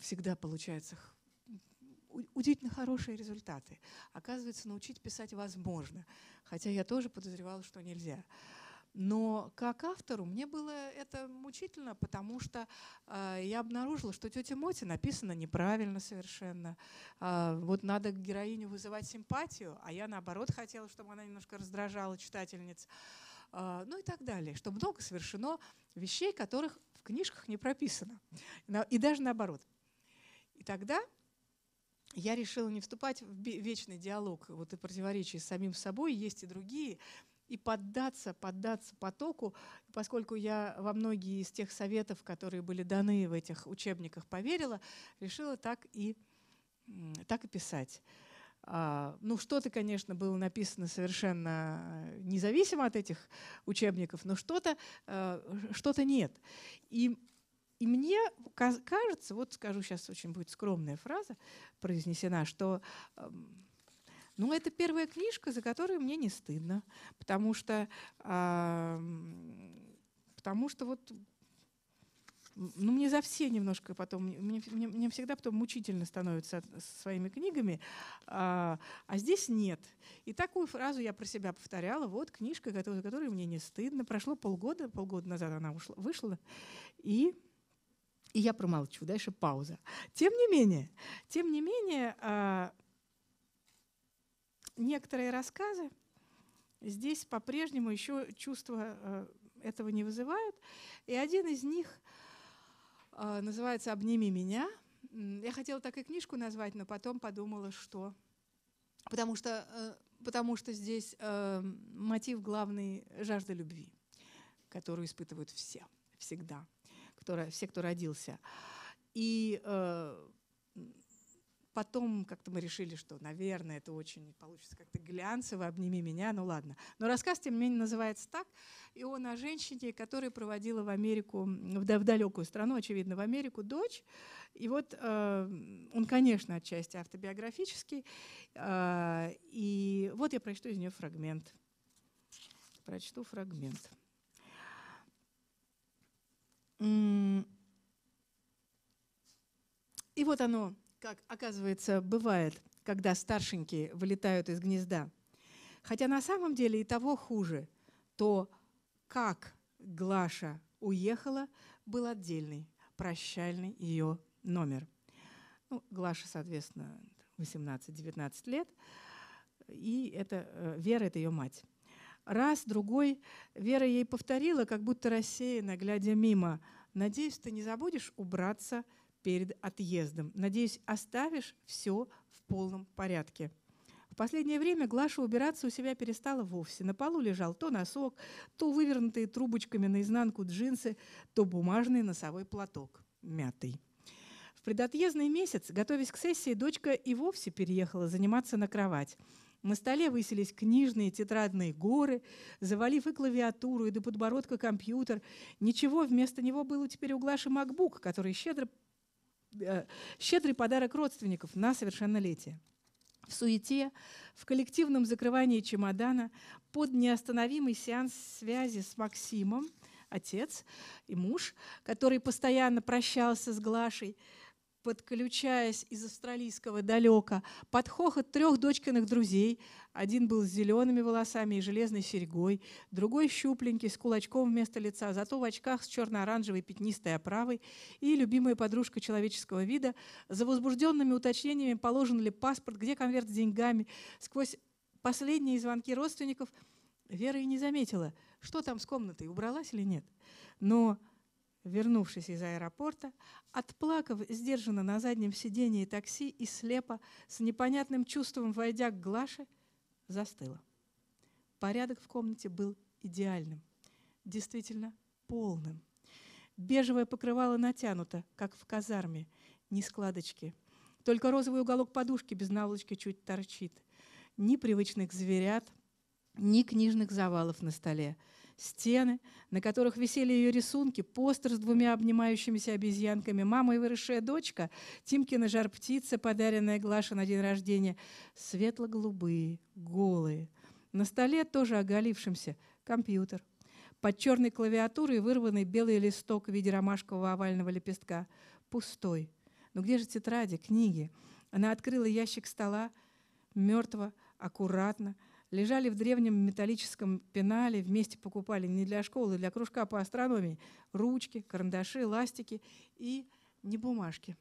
всегда получается удивительно хорошие результаты. Оказывается, научить писать возможно, хотя я тоже подозревала, что нельзя. Но как автору мне было это мучительно, потому что я обнаружила, что «Тетя Мотя» написано неправильно совершенно. Вот надо героиню вызывать симпатию, а я, наоборот, хотела, чтобы она немножко раздражала читательниц. Ну и так далее. Что много совершено вещей, которых в книжках не прописано. И даже наоборот. И тогда я решила не вступать в вечный диалог вот и противоречия с самим собой. Есть и другие. И поддаться потоку, поскольку я во многие из тех советов, которые были даны в этих учебниках, поверила, решила так и писать. Ну, что-то, конечно, было написано совершенно независимо от этих учебников, но что-то нет. И мне кажется, вот скажу сейчас, очень будет скромная фраза произнесена, что… Ну, это первая книжка, за которую мне не стыдно, потому что вот, ну, мне за все немножко потом, мне всегда потом мучительно становится со своими книгами, а здесь нет. И такую фразу я про себя повторяла: вот книжка, за которую мне не стыдно. Прошло полгода назад она вышла, и я промолчу, дальше пауза. Тем не менее, некоторые рассказы здесь по-прежнему еще чувства этого не вызывают. И один из них называется «Обними меня». Я хотела так и книжку назвать, но потом подумала, что… Потому что здесь мотив главный – жажда любви, которую испытывают все, всегда, все, кто родился. И… Потом как-то мы решили, что, наверное, это очень получится как-то глянцево, «Обними меня», ну ладно. Но рассказ, тем не менее, называется так. И он о женщине, которая проводила в Америку, в далекую страну, очевидно, в Америку, дочь. И вот он, конечно, отчасти автобиографический. И вот я прочту из нее фрагмент. Прочту фрагмент. И вот оно… Как, оказывается, бывает, когда старшенькие вылетают из гнезда. Хотя на самом деле и того хуже. То, как Глаша уехала, был отдельный, прощальный ее номер. Ну, Глаша, соответственно, 18-19 лет. И это Вера, это ее мать. Раз, другой, Вера ей повторила, как будто рассеянно, глядя мимо: «Надеюсь, ты не забудешь убраться перед отъездом. Надеюсь, оставишь все в полном порядке». В последнее время Глаша убираться у себя перестала вовсе. На полу лежал то носок, то вывернутые трубочками наизнанку джинсы, то бумажный носовой платок, мятый. В предотъездный месяц, готовясь к сессии, дочка и вовсе переехала заниматься на кровать. На столе высились книжные тетрадные горы, завалив и клавиатуру, и до подбородка компьютер. Ничего, вместо него было теперь у Глаши MacBook, который щедрый подарок родственников на совершеннолетие. В суете, в коллективном закрывании чемодана, под неостановимый сеанс связи с Максимом, отец и муж, который постоянно прощался с Глашей, подключаясь из австралийского далека, под хохот трех дочкиных друзей. Один был с зелеными волосами и железной серьгой, другой щупленький, с кулачком вместо лица, зато в очках с черно-оранжевой пятнистой оправой, и любимая подружка человеческого вида, за возбужденными уточнениями, положен ли паспорт, где конверт с деньгами. Сквозь последние звонки родственников Вера и не заметила, что там с комнатой, убралась или нет. Но… Вернувшись из аэропорта, отплакав сдержанно на заднем сидении такси и слепо, с непонятным чувством войдя к Глаше, застыла. Порядок в комнате был идеальным, действительно полным. Бежевое покрывало натянуто, как в казарме, ни складочки. Только розовый уголок подушки без наволочки чуть торчит. Ни привычных зверят, ни книжных завалов на столе. Стены, на которых висели ее рисунки, постер с двумя обнимающимися обезьянками, мама и выросшая дочка, Тимкина жар-птица, подаренная Глаше на день рождения, светло-голубые, голые. На столе, тоже оголившемся, компьютер. Под черной клавиатурой вырванный белый листок в виде ромашкового овального лепестка. Пустой. Но где же тетради, книги? Она открыла ящик стола, мертво, аккуратно. Лежали в древнем металлическом пенале, вместе покупали не для школы, для кружка по астрономии ручки, карандаши, ластики и не бумажки.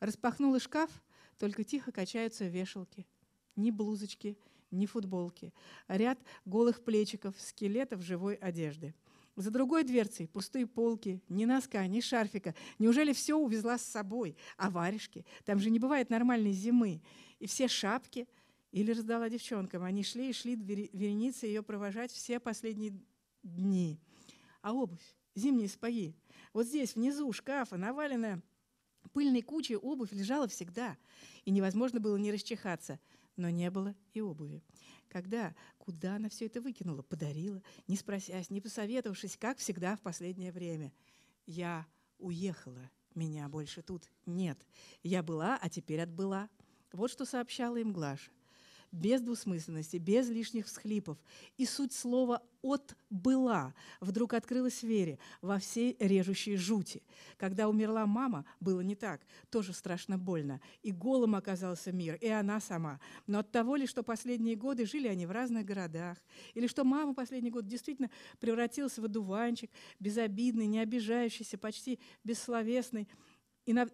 Распахнула шкаф, только тихо качаются вешалки. Ни блузочки, ни футболки. Ряд голых плечиков, скелетов живой одежды. За другой дверцей пустые полки, ни носка, ни шарфика. Неужели все увезла с собой? А варежки? Там же не бывает нормальной зимы. И все шапки. Или раздала девчонкам. Они шли и шли вереницы ее провожать все последние дни. А обувь? Зимние сапоги. Вот здесь, внизу шкафа, наваленная пыльной кучей, обувь лежала всегда. И невозможно было не расчихаться. Но не было и обуви. Когда, куда она все это выкинула, подарила, не спросясь, не посоветовавшись, как всегда в последнее время. Я уехала, меня больше тут нет. Я была, а теперь отбыла. Вот что сообщала им Глаша. Без двусмысленности, без лишних всхлипов. И суть слова «отбыла» вдруг открылась Вере во всей режущей жути. Когда умерла мама, было не так, тоже страшно больно. И голым оказался мир, и она сама. Но от того ли, что последние годы жили они в разных городах, или что мама последний год действительно превратилась в одуванчик, безобидный, не обижающийся, почти бессловесный,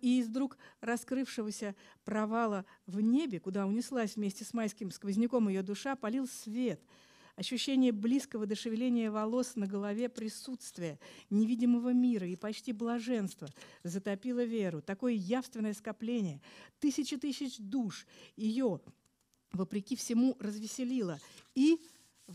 и из вдруг раскрывшегося провала в небе, куда унеслась вместе с майским сквозняком ее душа, палил свет. Ощущение близкого до шевеления волос на голове присутствия, невидимого мира и почти блаженства затопило Веру. Такое явственное скопление, тысячи тысяч душ ее, вопреки всему, развеселило. И...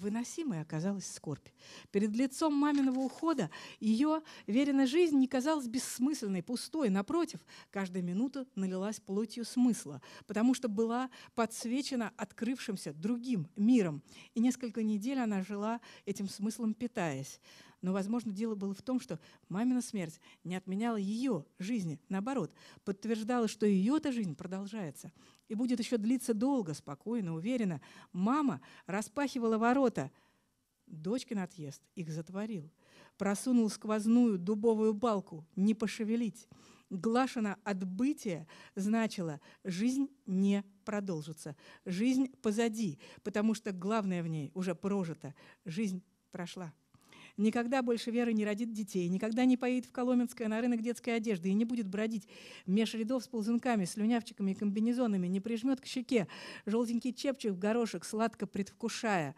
выносимой оказалась скорбь. Перед лицом маминого ухода ее веренная жизнь не казалась бессмысленной, пустой. Напротив, каждая минута налилась плотью смысла, потому что была подсвечена открывшимся другим миром. И несколько недель она жила этим смыслом, питаясь. Но, возможно, дело было в том, что мамина смерть не отменяла ее жизни. Наоборот, подтверждала, что ее-то жизнь продолжается и будет еще длиться долго, спокойно, уверенно. Мама распахивала ворота. Дочкин отъезд их затворил. Просунул сквозную дубовую балку. Не пошевелить. Глашина отбытие значило «жизнь не продолжится». Жизнь позади, потому что главное в ней уже прожито. Жизнь прошла. Никогда больше Вера не родит детей, никогда не поедет в Коломенское на рынок детской одежды и не будет бродить меж рядов с ползунками, слюнявчиками и комбинезонами, не прижмет к щеке желтенький чепчик в горошек, сладко предвкушая.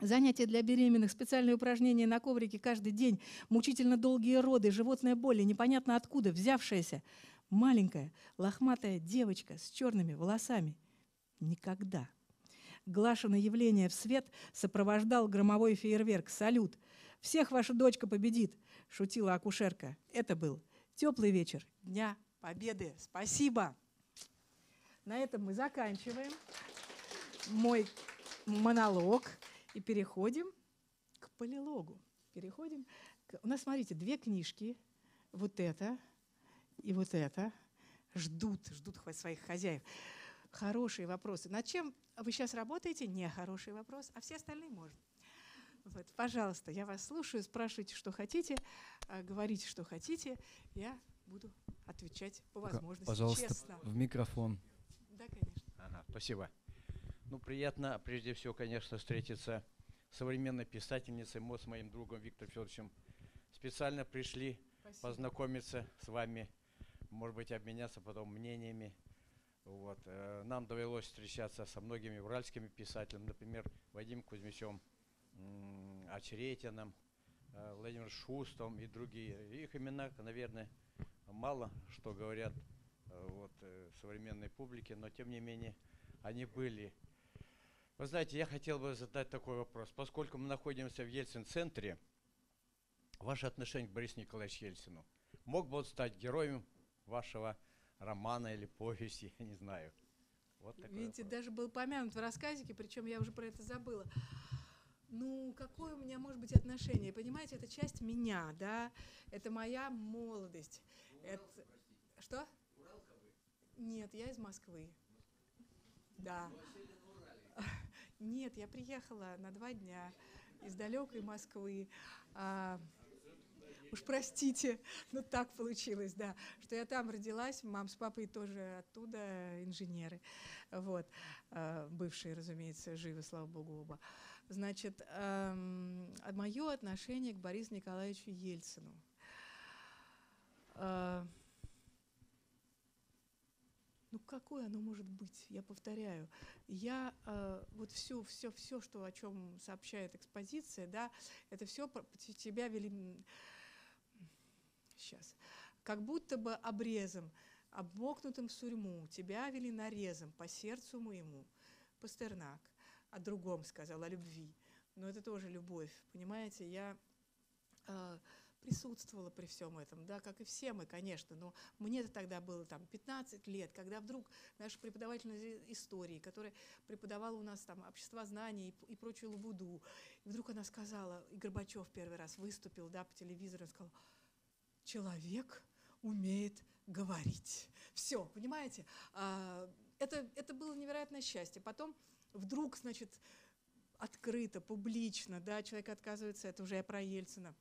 Занятия для беременных, специальные упражнения на коврике каждый день, мучительно долгие роды, животная боль, непонятно откуда взявшаяся маленькая лохматая девочка с черными волосами. Никогда. Глашино явление в свет сопровождал громовой фейерверк, салют. «Всех ваша дочка победит!» – шутила акушерка. Это был теплый вечер Дня Победы. Спасибо! На этом мы заканчиваем мой монолог и переходим к полилогу. Переходим к... У нас, смотрите, две книжки. Вот это и вот это. Ждут своих хозяев. Хорошие вопросы. Над чем вы сейчас работаете? Не хороший вопрос, а все остальные можно. Вот, пожалуйста, я вас слушаю, спрашивайте, что хотите, говорите, что хотите. Я буду отвечать по возможности. Пожалуйста, честно. В микрофон. Да, конечно. Ага, спасибо. Ну, приятно, прежде всего, конечно, встретиться с современной писательницей, с моим другом Виктором Федоровичем. Специально пришли спасибо. Познакомиться с вами, может быть, обменяться потом мнениями. Вот. Нам довелось встречаться со многими уральскими писателями, например, Вадимом Кузьмичем, Очеретиным, Владимиром Шустовым и другие. Их имена, наверное, мало что говорят вот, современной публике, но тем не менее они были. Вы знаете, я хотел бы задать такой вопрос. Поскольку мы находимся в Ельцин-центре, ваше отношение к Борису Николаевичу Ельцину, мог бы он стать героем вашего романа или повести, я не знаю. Вот такой видите, вопрос. Даже был помянут в рассказике, причем я уже про это забыла. Ну, какое у меня может быть отношение? Понимаете, это часть меня, да? Это моя молодость. Это... Что? Уралка вы? Нет, я из Москвы. Да. Нет, я приехала на 2 дня из далекой Москвы. Уж простите, но так получилось, да, что я там родилась, мам с папой тоже оттуда, инженеры, вот, бывшие, разумеется, живы, слава богу, оба. Значит, мое отношение к Борису Николаевичу Ельцину. Ну, какое оно может быть? Я повторяю, я вот все, что, о чем сообщает экспозиция, да, это все тебя вели сейчас, как будто бы обрезом, обмокнутым в сурьму, тебя вели нарезом по сердцу моему. Пастернак о другом сказал, о любви, но это тоже любовь, понимаете, я присутствовала при всем этом, да, как и все мы, конечно, но мне-то тогда было там 15 лет, когда вдруг наша преподавательница истории, которая преподавала у нас там общество знаний и прочую лабуду, и вдруг она сказала, и Горбачев первый раз выступил, да, по телевизору, сказал: человек умеет говорить. Все, понимаете, это было невероятное счастье. Потом вдруг, значит, открыто, публично, да, человек отказывается, это уже про Ельцина.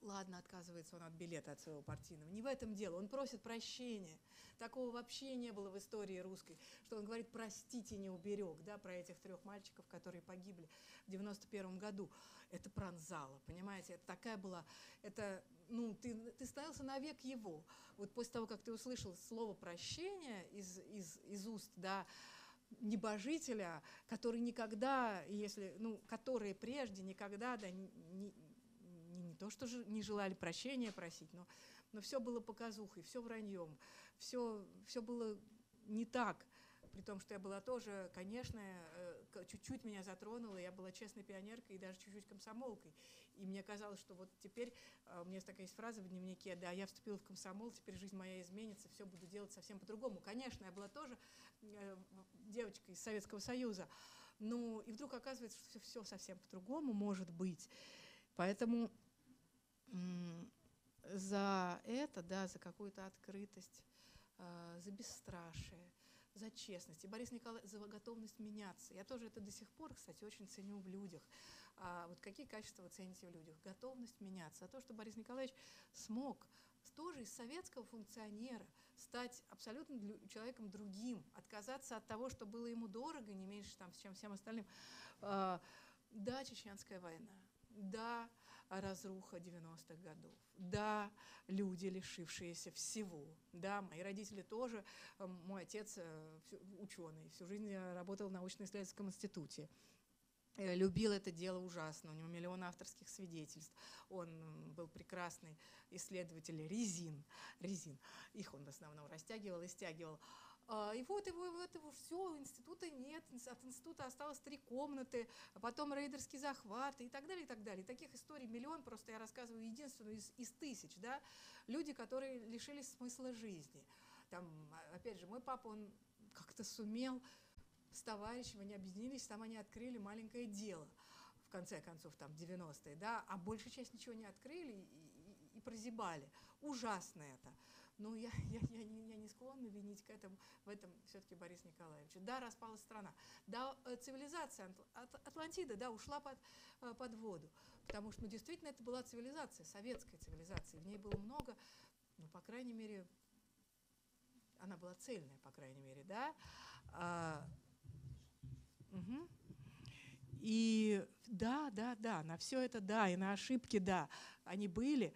Ладно, отказывается он от билета от своего партийного. Не в этом дело. Он просит прощения. Такого вообще не было в истории русской, что он говорит: простите, не уберег, да, про этих трех мальчиков, которые погибли в 91-м году. Это пронзало, понимаете? Это такая была... Это, ну, ты становился навек его. Вот после того, как ты услышал слово «прощение» из уст, да, небожителя, который никогда, если... Ну, которые прежде никогда, да, не то, что не желали прощения просить, но все было показухой, все враньем, все было не так. При том, что я была тоже, конечно, чуть-чуть меня затронуло, я была честной пионеркой и даже чуть-чуть комсомолкой. И мне казалось, что вот теперь, у меня такая есть фраза в дневнике, да, я вступила в комсомол, теперь жизнь моя изменится, все буду делать совсем по-другому. Конечно, я была тоже девочкой из Советского Союза, но и вдруг оказывается, что все совсем по-другому может быть. Поэтому за это, да, за какую-то открытость, за бесстрашие, за честность, и Борис Николаевич, за готовность меняться. Я тоже это до сих пор, кстати, очень ценю в людях. Вот какие качества вы цените в людях? Готовность меняться. А то, что Борис Николаевич смог тоже из советского функционера стать абсолютно человеком другим, отказаться от того, что было ему дорого, не меньше, там, чем всем остальным. Да, чеченская война. Да, разруха 90-х годов. Да, люди, лишившиеся всего. Да, мои родители тоже. Мой отец ученый, всю жизнь работал в научно-исследовательском институте. Любил это дело ужасно, у него миллион авторских свидетельств. Он был прекрасный исследователь резин. Их он в основном растягивал и стягивал. И вот его все, института нет, от института осталось 3 комнаты, а потом рейдерский захват и так далее, и так далее. Таких историй миллион, просто я рассказываю единственную из тысяч, да, люди, которые лишились смысла жизни. Там, опять же, мой папа, он как-то сумел, с товарищем они объединились, там они открыли маленькое дело, в конце концов, там, 90-е, да, а большая часть ничего не открыли и прозябали. Ужасно это. Но я не склонна винить в этом все-таки Борис Николаевич. Да, распалась страна. Да, цивилизация, Атлантида, да, ушла под воду. Потому что, ну, действительно, это была цивилизация, советская цивилизация. В ней было много, ну, по крайней мере, она была цельная, по крайней мере, да. Угу. И да, на все это да, и на ошибки да, они были,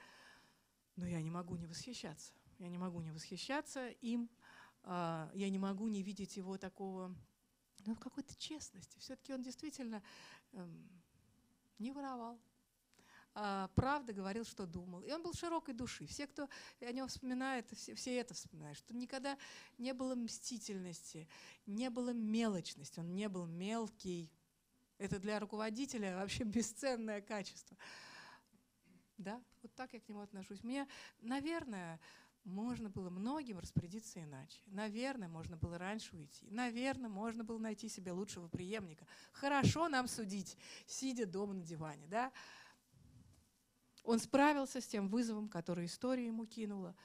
но я не могу не восхищаться. Я не могу не восхищаться им, я не могу не видеть его такого, ну, какой-то честности. Все-таки он действительно не воровал, правда говорил, что думал. И он был широкой души. Все, кто о нем вспоминает, все это вспоминают, что никогда не было мстительности, не было мелочности, он не был мелкий. Это для руководителя вообще бесценное качество. Да, вот так я к нему отношусь. Мне, наверное, можно было многим распорядиться иначе. Наверное, можно было раньше уйти. Наверное, можно было найти себе лучшего преемника. Хорошо нам судить, сидя дома на диване. Да? Он справился с тем вызовом, который история ему кинула,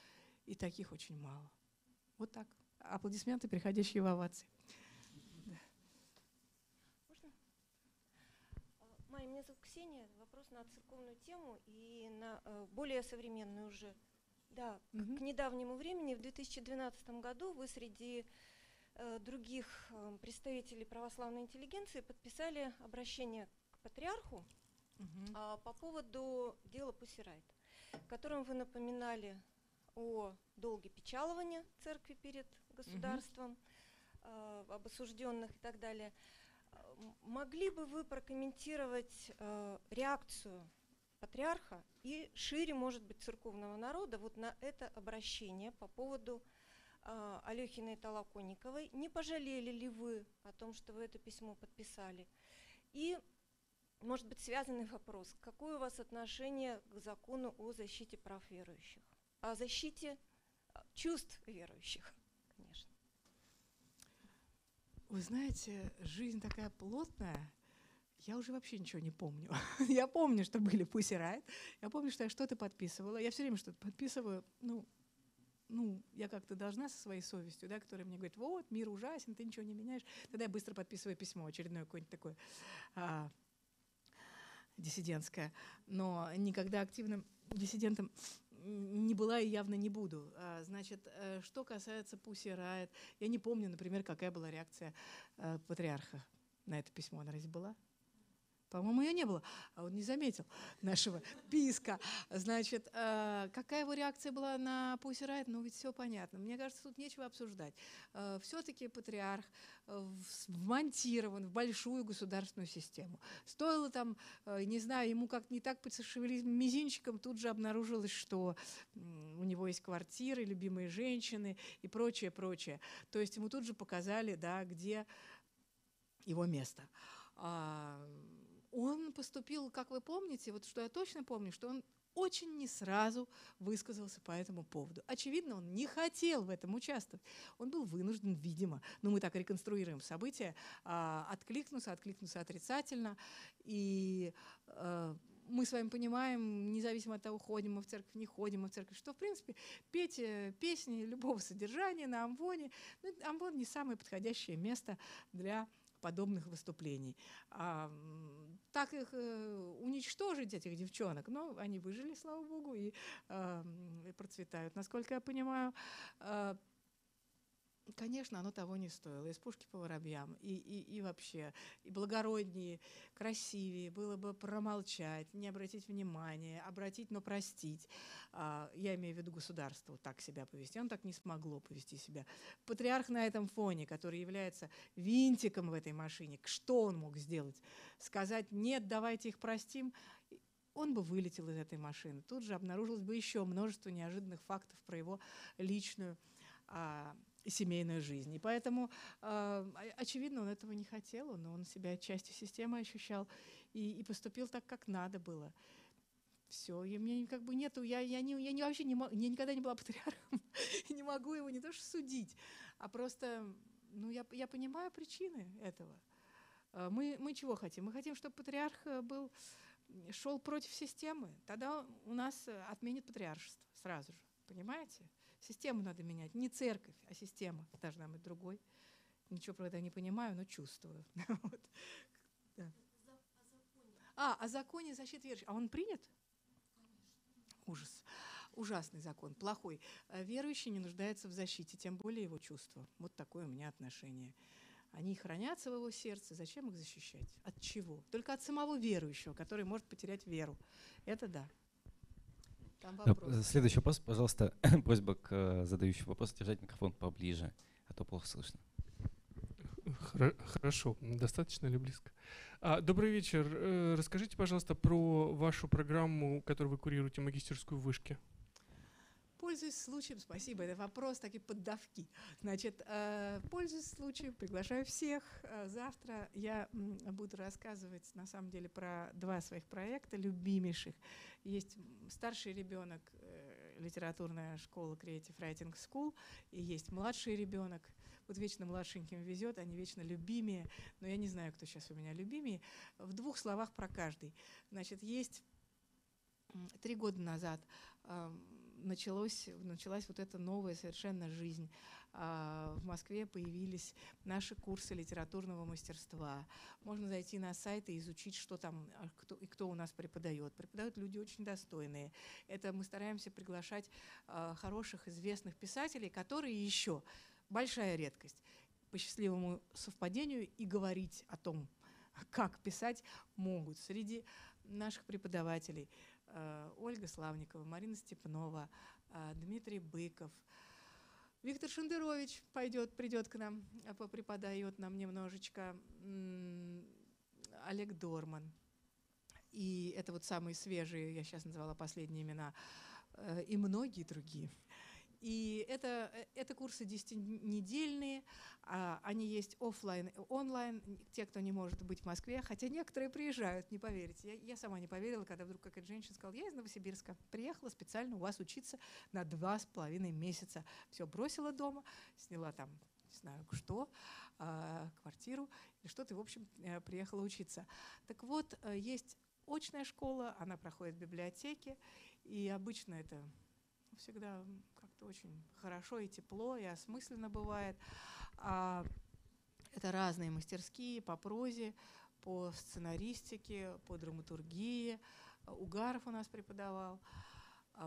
и таких очень мало. Вот так. Аплодисменты, переходящие в овации. Майя, меня зовут Ксения. Вопрос вопрос на церковную тему и на более современную уже. Да, к недавнему времени, в 2012 году, вы среди других представителей православной интеллигенции подписали обращение к патриарху по поводу дела Pussy Riot, в котором вы напоминали о долге печалования церкви перед государством, об осужденных и так далее. Могли бы вы прокомментировать реакцию патриарха и шире, может быть, церковного народа вот на это обращение по поводу Алехиной Толоконниковой? Не пожалели ли вы о том, что вы это письмо подписали? И, может быть, связанный вопрос. Какое у вас отношение к закону о защите прав верующих? О защите чувств верующих, конечно. Вы знаете, жизнь такая плотная. Я уже вообще ничего не помню. Я помню, что были Pussy Riot. Я помню, что я что-то подписывала. Я все время что-то подписываю. Ну, я как-то должна со своей совестью, да, которая мне говорит, вот, мир ужасен, ты ничего не меняешь. Тогда я быстро подписываю письмо очередное какое-нибудь такое диссидентское. Но никогда активным диссидентом не была и явно не буду. Значит, что касается Pussy Riot, я не помню, например, какая была реакция патриарха на это письмо. Она разве была? По-моему, ее не было, а он не заметил нашего писка. Значит, какая его реакция была на Pussy Riot? Ну, ведь все понятно. Мне кажется, тут нечего обсуждать. Все-таки патриарх вмонтирован в большую государственную систему. Стоило там, не знаю, ему как-то не так подшевелить мизинчиком, тут же обнаружилось, что у него есть квартиры, любимые женщины и прочее, прочее. То есть ему тут же показали, да, где его место. Он поступил, как вы помните, вот что я точно помню, что он очень не сразу высказался по этому поводу. Очевидно, он не хотел в этом участвовать. Он был вынужден, видимо, ну мы так реконструируем события, откликнуться отрицательно. И мы с вами понимаем, независимо от того, ходим мы в церковь, не ходим мы в церковь, что, в принципе, петь песни любого содержания на амвоне, ну, амвон не самое подходящее место для подобных выступлений. Так их уничтожить, этих девчонок, но они выжили, слава богу, и процветают. Насколько я понимаю, конечно, оно того не стоило. Из пушки по воробьям, и вообще, и благороднее, красивее было бы промолчать, не обратить внимания, обратить, но простить. Я имею в виду государство так себя повести. Он так не смогло повести себя. Патриарх на этом фоне, который является винтиком в этой машине, что он мог сделать? Сказать «нет, давайте их простим»? Он бы вылетел из этой машины. Тут же обнаружилось бы еще множество неожиданных фактов про его личную семейную жизнь. И поэтому, очевидно, он этого не хотел, но он себя частью системы ощущал и поступил так, как надо было. Все, и мне как бы нету, я никогда не была патриархом, не могу его не то что судить, а просто, ну, я понимаю причины этого. Мы чего хотим? Мы хотим, чтобы патриарх шел против системы, тогда у нас отменят патриаршество сразу же, понимаете? Систему надо менять. Не церковь, а система должна быть другой. Ничего про это не понимаю, но чувствую. Вот. Да. О законе защиты верующих. А он принят? Конечно. Ужас. Ужасный закон, плохой. Верующий не нуждается в защите, тем более его чувства. Вот такое у меня отношение. Они хранятся в его сердце. Зачем их защищать? От чего? Только от самого верующего, который может потерять веру. Это да. Следующий вопрос, пожалуйста, просьба к задающему вопросу держать микрофон поближе, а то плохо слышно. Хорошо, достаточно ли близко? Добрый вечер. Расскажите, пожалуйста, про вашу программу, которую вы курируете, магистерскую в Вышке. Пользуясь случаем, спасибо, это вопрос, такие поддавки. Значит, пользуясь случаем, приглашаю всех. Завтра я буду рассказывать, на самом деле, про два своих проекта любимейших. Есть старший ребенок, литературная школа Creative Writing School, и есть младший ребенок. Вот вечно младшеньким везет, они вечно любимые, но я не знаю, кто сейчас у меня любимее. В двух словах про каждый. Значит, есть 3 года назад началась вот эта новая совершенно жизнь в Москве появились наши курсы литературного мастерства. Можно зайти на сайт и изучить, что там, кто у нас преподает. Преподают люди очень достойные. Это мы стараемся приглашать хороших, известных писателей, которые еще, большая редкость, по счастливому совпадению, и говорить о том, как писать, могут. Среди наших преподавателей Ольга Славникова, Марина Степнова, Дмитрий Быков. Виктор Шендерович придет к нам, преподает нам немножечко. Олег Дорман. И это вот самые свежие, я сейчас назвала последние имена, и многие другие. И это курсы 10-недельные, они есть офлайн, онлайн, те, кто не может быть в Москве, хотя некоторые приезжают, не поверите. Я сама не поверила, когда вдруг какая-то женщина сказала: я из Новосибирска, приехала специально у вас учиться на 2,5 месяца. Все бросила дома, сняла там, не знаю, что, квартиру, и что-то, в общем, приехала учиться. Так вот, есть очная школа, она проходит в библиотеке, и обычно это... всегда как-то очень хорошо и тепло, и осмысленно бывает. Это разные мастерские по прозе, по сценаристике, по драматургии. Угаров у нас преподавал.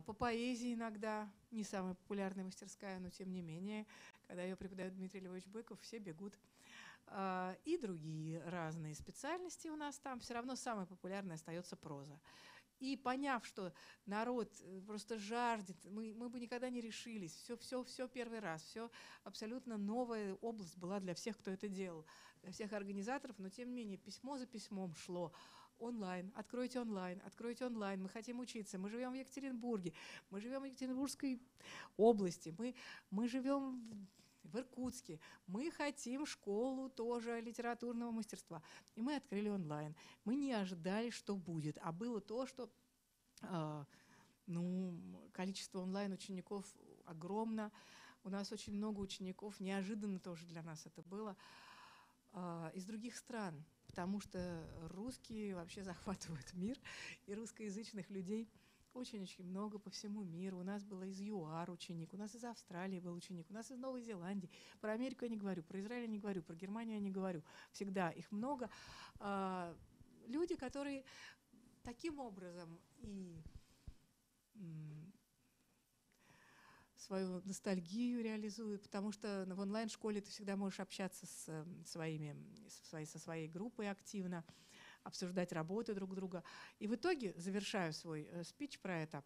По поэзии иногда, не самая популярная мастерская, но тем не менее, когда ее преподает Дмитрий Львович Быков, все бегут. И другие разные специальности у нас там. Все равно самая популярная остается проза. И поняв, что народ просто жаждет, мы бы никогда не решились, все первый раз, все абсолютно новая область была для всех, кто это делал, для всех организаторов, но тем не менее письмо за письмом шло. Онлайн, откройте онлайн, откройте онлайн, мы хотим учиться, мы живем в Екатеринбурге, мы живем в Екатеринбургской области, мы живем в Иркутске, мы хотим школу тоже литературного мастерства. И мы открыли онлайн. Мы не ожидали, что будет, а было то, что количество онлайн-учеников огромно. У нас очень много учеников, неожиданно тоже для нас это было, из других стран, потому что русские вообще захватывают мир, и русскоязычных людей очень-очень много по всему миру. У нас был из ЮАР ученик, у нас из Австралии был ученик, у нас из Новой Зеландии. Про Америку я не говорю, про Израиль я не говорю, про Германию я не говорю. Всегда их много. Люди, которые таким образом и свою ностальгию реализуют, потому что в онлайн-школе ты всегда можешь общаться со своей группой активно, обсуждать работы друг друга. И в итоге, завершаю свой спич про это,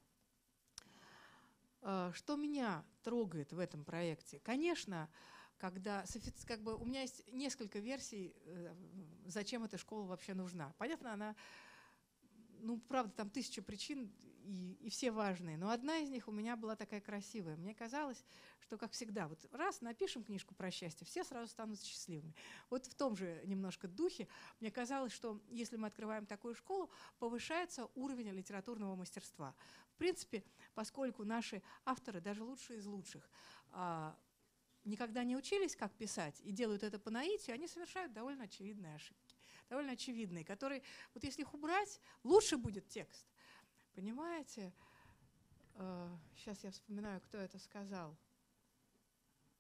что меня трогает в этом проекте? Конечно, когда как бы, у меня есть несколько версий, зачем эта школа вообще нужна. Понятно, она, правда, там 1000 причин, и все важные, но одна из них у меня была такая красивая. Мне казалось, что, как всегда, вот раз напишем книжку про счастье, все сразу станут счастливыми. Вот в том же немножко духе мне казалось, что если мы открываем такую школу, повышается уровень литературного мастерства. В принципе, поскольку наши авторы, даже лучшие из лучших, никогда не учились, как писать, и делают это по наитию, они совершают довольно очевидные ошибки. Довольно очевидные, которые, вот если их убрать, лучше будет текст. Понимаете? Сейчас я вспоминаю, кто это сказал.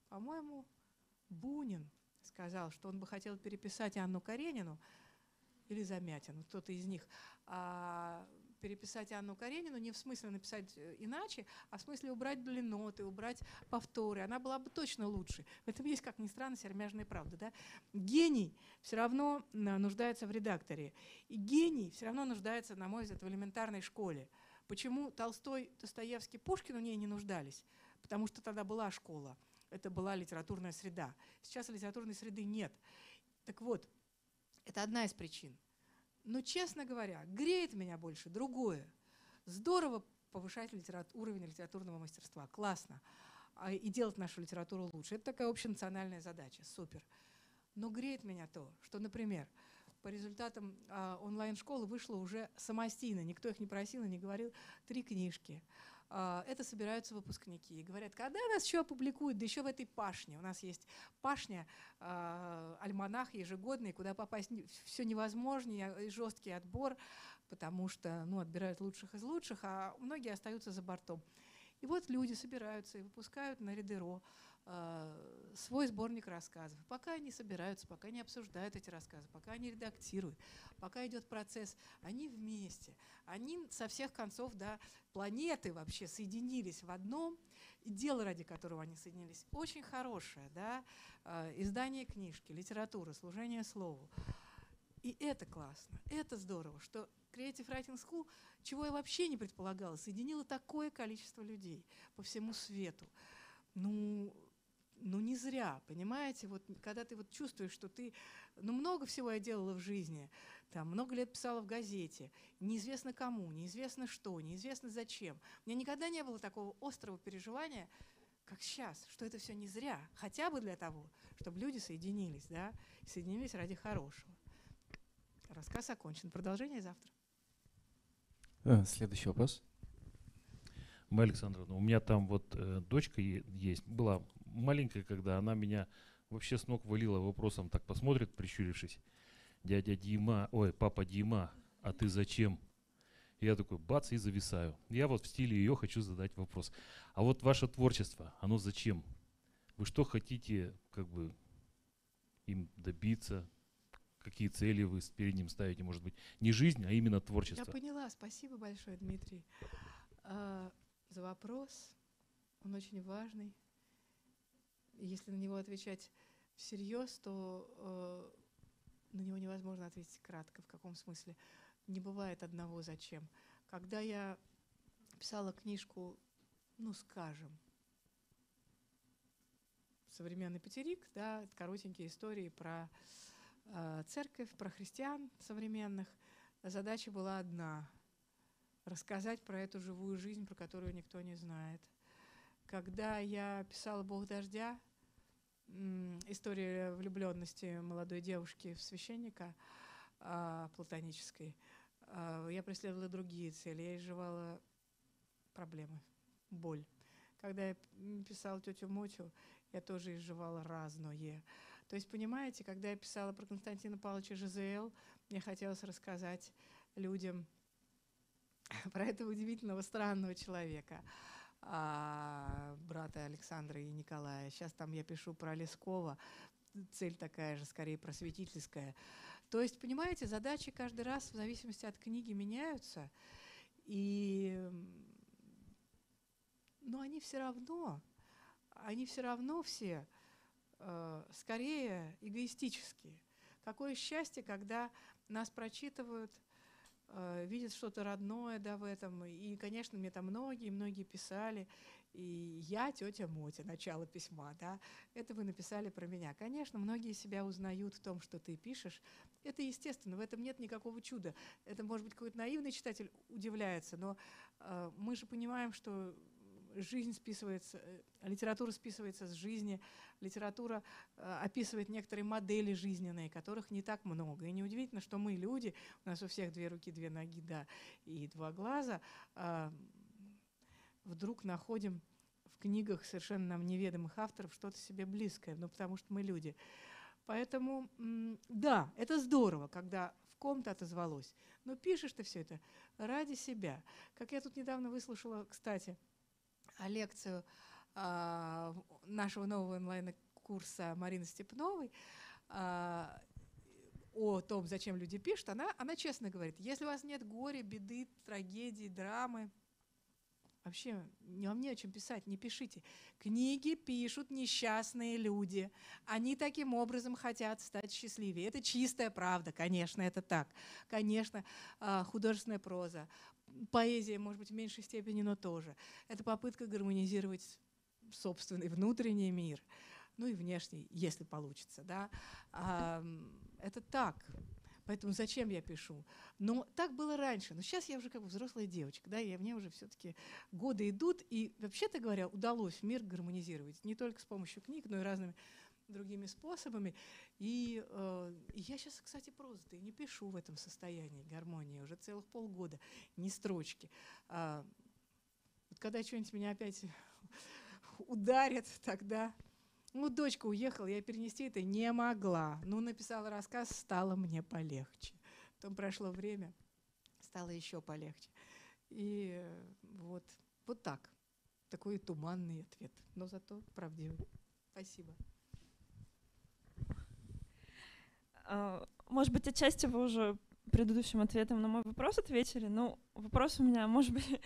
По-моему, Бунин сказал, что он бы хотел переписать Анну Каренину или Замятину, кто-то из них. Переписать Анну Каренину не в смысле написать иначе, а в смысле убрать блиноты, убрать повторы. Она была бы точно лучше. В этом есть, как ни странно, сермяжная правда. Да? Гений все равно нуждается в редакторе. И гений все равно нуждается, на мой взгляд, в элементарной школе. Почему Толстой, Достоевский, Пушкин у нее не нуждались? Потому что тогда была школа, это была литературная среда. Сейчас литературной среды нет. Так вот, это одна из причин. Но, честно говоря, греет меня больше другое. Здорово повышать уровень литературного мастерства. Классно. И делать нашу литературу лучше. Это такая общенациональная задача. Супер. Но греет меня то, что, например, по результатам онлайн-школы вышло уже самостийно, никто их не просил и не говорил, 3 книжки. Это собираются выпускники и говорят, когда нас еще опубликуют, да еще в этой пашне. У нас есть пашня, альманах ежегодный, куда попасть все невозможнее, жесткий отбор, потому что отбирают лучших из лучших, а многие остаются за бортом. И вот люди собираются и выпускают на редеро свой сборник рассказов. Пока они собираются, пока они обсуждают эти рассказы, пока они редактируют, пока идет процесс, они вместе, они со всех концов планеты вообще соединились в одном, и дело, ради которого они соединились, очень хорошее, издание книжки, литература, служение слову. И это классно, это здорово, что Creative Writing School, чего я вообще не предполагала, соединила такое количество людей по всему свету. Ну не зря, понимаете, вот когда ты чувствуешь, что ты… много всего я делала в жизни, много лет писала в газете, неизвестно кому, неизвестно что, неизвестно зачем. У меня никогда не было такого острого переживания, как сейчас, что это все не зря, хотя бы для того, чтобы люди соединились, соединились ради хорошего. Рассказ окончен. Продолжение завтра. Следующий вопрос. Майя Александровна, у меня там дочка есть, была маленькая, когда она меня вообще с ног валила вопросом, так посмотрит, прищурившись: дядя Дима, ой, папа Дима, а ты зачем? И я такой, бац, и зависаю. Я в стиле ее хочу задать вопрос. А ваше творчество, оно зачем? Вы что хотите им добиться? Какие цели вы перед ним ставите, может быть, не жизнь, а именно творчество? Я поняла. Спасибо большое, Дмитрий, за вопрос. Он очень важный. Если на него отвечать всерьез, то на него невозможно ответить кратко. В каком смысле? Не бывает одного «зачем». Когда я писала книжку, скажем, «Современный патерик», коротенькие истории про церковь, про христиан современных, задача была одна – рассказать про эту живую жизнь, про которую никто не знает. Когда я писала «Бог дождя», история влюбленности молодой девушки в священника платонической, я преследовала другие цели, я изживала проблемы, боль. Когда я писала «Тетю Мотю», я тоже изживала разное. То есть, понимаете, когда я писала про Константина Павловича ЖЗЛ, мне хотелось рассказать людям про этого удивительного, странного человека, брата Александра и Николая. Сейчас там я пишу про Лескова, цель такая же, скорее просветительская. То есть, понимаете, задачи каждый раз в зависимости от книги меняются, но они все равно все скорее эгоистические. Какое счастье, когда нас прочитывают, видят что-то родное в этом. И, конечно, мне там многие писали. И я, тетя Мотя, начало письма, это вы написали про меня. Конечно, многие себя узнают в том, что ты пишешь. Это естественно, в этом нет никакого чуда. Это, может быть, какой-то наивный читатель удивляется, но мы же понимаем, что жизнь списывается, литература списывается с жизни, литература описывает некоторые модели жизненные, которых не так много. И неудивительно, что мы, люди, у нас у всех 2 руки, 2 ноги, и 2 глаза, вдруг находим в книгах совершенно нам неведомых авторов что-то себе близкое, потому что мы люди. Поэтому, да, это здорово, когда в ком-то отозвалось. Но пишешь ты все это ради себя. Как я тут недавно выслушала, кстати, лекцию нашего нового онлайн-курса Марины Степновой о том, зачем люди пишут, она честно говорит: если у вас нет горя, беды, трагедии, драмы, вообще вам не о чем писать, не пишите. Книги пишут несчастные люди. Они таким образом хотят стать счастливее. Это чистая правда, конечно, это так. Конечно, художественная проза, поэзия, может быть, в меньшей степени, но тоже. Это попытка гармонизировать собственный внутренний мир, и внешний, если получится. Это так. Поэтому зачем я пишу? Но так было раньше. Но сейчас я уже взрослая девочка, и мне уже все-таки годы идут. И, вообще-то говоря, удалось мир гармонизировать. Не только с помощью книг, но и разными другими способами. И я сейчас, кстати, прозу-то и не пишу в этом состоянии гармонии. Уже целых полгода. Ни строчки. Когда что-нибудь меня опять ударит, тогда… дочка уехала, я перенести это не могла. Написала рассказ, стало мне полегче. Потом прошло время, стало еще полегче. И вот так. Такой туманный ответ, но зато правдивый. Спасибо. Может быть, отчасти вы уже предыдущим ответом на мой вопрос ответили, но вопрос у меня, может быть,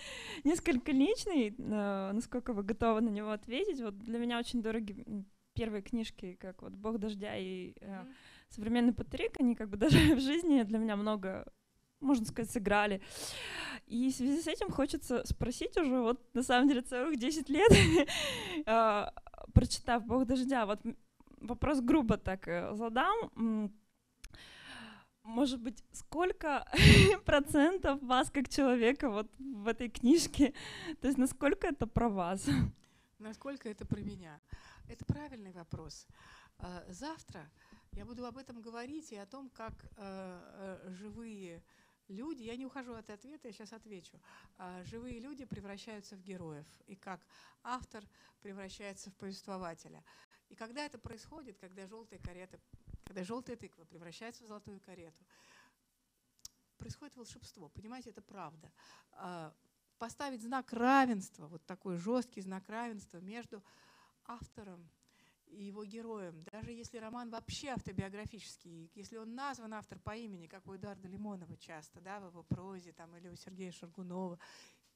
несколько личный, насколько вы готовы на него ответить. Вот для меня очень дороги первые книжки, как вот «Бог дождя» и «Современный патерик», они как бы даже в жизни для меня много, можно сказать, сыграли. И в связи с этим хочется спросить уже, вот на самом деле целых 10 лет, прочитав «Бог дождя», вот вопрос грубо так задам. Может быть, сколько процентов вас как человека вот в этой книжке? То есть насколько это про вас? Насколько это про меня? Это правильный вопрос. Завтра я буду об этом говорить и о том, как живые люди, я не ухожу от ответа, я сейчас отвечу, живые люди превращаются в героев, и как автор превращается в повествователя. И когда это происходит, когда желтая тыква превращается в золотую карету, происходит волшебство. Понимаете, это правда. Поставить знак равенства, вот такой жесткий знак равенства между автором и его героем, даже если роман вообще автобиографический, если он назван автор по имени, как у Эдуарда Лимонова часто, да, в его прозе, там, или у Сергея Шаргунова,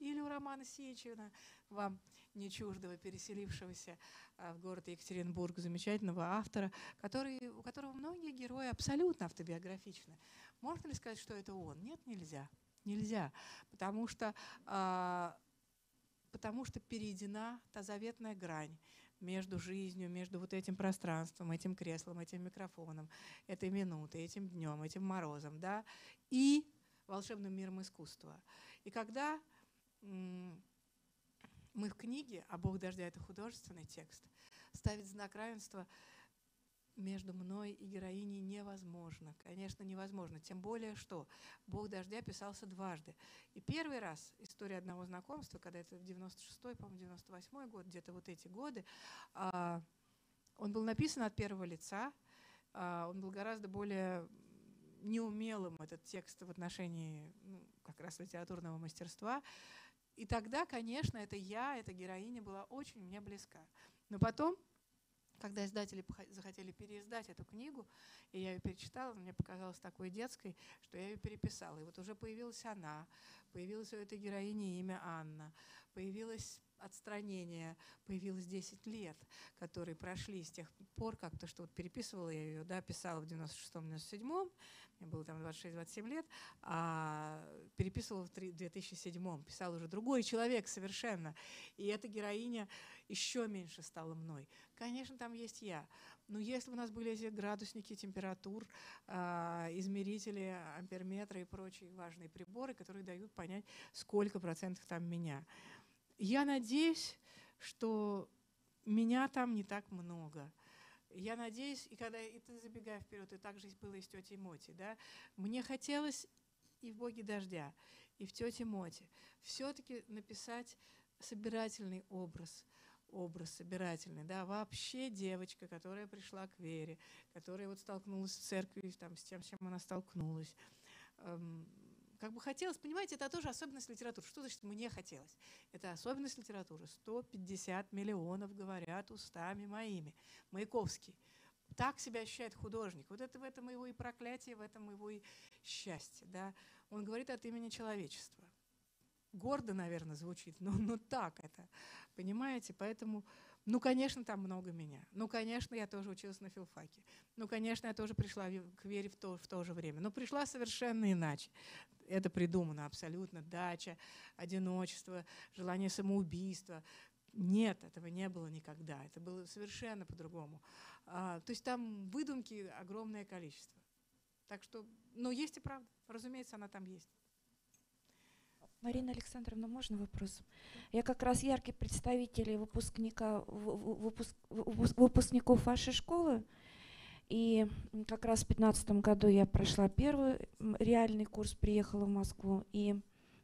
или у Романа Сечина, вам не чуждого, переселившегося в город Екатеринбург, замечательного автора, у которого многие герои абсолютно автобиографичны. Можно ли сказать, что это он? Нет, нельзя. Нельзя, потому что перейдена та заветная грань между жизнью, между вот этим пространством, этим креслом, этим микрофоном, этой минутой, этим днем, этим морозом, да, и волшебным миром искусства. И когда мы в книге, а «Бог дождя» — это художественный текст, ставить знак равенства между мной и героиней невозможно. Конечно, невозможно. Тем более, что «Бог дождя» писался дважды. И первый раз история одного знакомства, когда это в 96-й, по-моему, 98-й год, где-то вот эти годы, он был написан от первого лица, он был гораздо более неумелым, этот текст, в отношении, ну, как раз литературного мастерства. И тогда, конечно, эта героиня была очень мне близка. Но потом, когда издатели захотели переиздать эту книгу, и я ее перечитала, мне показалась такой детской, что я ее переписала. И вот уже появилась она, появилась у этой героини имя Анна, появилось отстранение, появилось 10 лет, которые прошли с тех пор, как-то что вот переписывала я ее, да, писала в 96-97, мне было там 26-27 лет, а переписывала в 2007, писал уже другой человек совершенно, и эта героиня еще меньше стала мной. Конечно, там есть я, но если бы у нас были эти градусники температур, измерители, амперметры и прочие важные приборы, которые дают понять, сколько процентов там меня. Я надеюсь, что меня там не так много. Я надеюсь, и когда это, забегая вперед, и так же было и с тетей Мотей, да, мне хотелось и в «Боге дождя», и в тете Моте все-таки написать собирательный образ. Образ собирательный, да, вообще девочка, которая пришла к вере, которая вот столкнулась в церкви там, с тем, с чем она столкнулась. Как бы хотелось, понимаете, это тоже особенность литературы. Что значит «мне хотелось»? Это особенность литературы. 150 миллионов говорят устами моими. Маяковский. Так себя ощущает художник. Вот это в этом его и проклятие, в этом его и счастье. Да? Он говорит от имени человечества. Гордо, наверное, звучит, но так это. Понимаете? Поэтому, ну, конечно, там много меня. Ну, конечно, я тоже училась на филфаке. Ну, конечно, я тоже пришла к вере в то же время. Но пришла совершенно иначе. Это придумано абсолютно. Дача, одиночество, желание самоубийства. Нет, этого не было никогда. Это было совершенно по-другому. То есть там выдумки огромное количество. Так что, ну, есть и правда. Разумеется, она там есть. Марина Александровна, можно вопрос? Я как раз яркий представитель выпускников вашей школы. И как раз в 2015 году я прошла первый реальный курс, приехала в Москву. И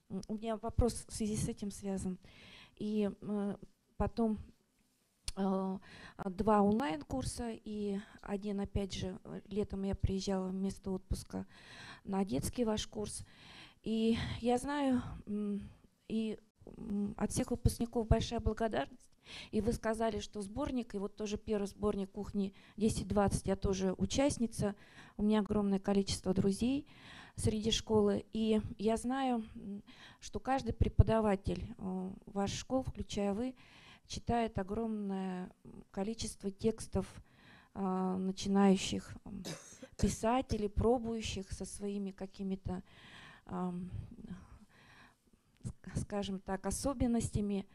у меня вопрос в связи с этим связан. И потом два онлайн-курса, и один, опять же, летом я приезжала вместо отпуска на детский ваш курс. И я знаю, и от всех выпускников большая благодарность И вы сказали, что сборник, и вот тоже первый сборник «Кухни 10-20», я тоже участница, у меня огромное количество друзей среди школы. И я знаю, что каждый преподаватель ваших школ, включая вы, читает огромное количество текстов начинающих писателей, пробующих со своими какими-то, скажем так, особенностями.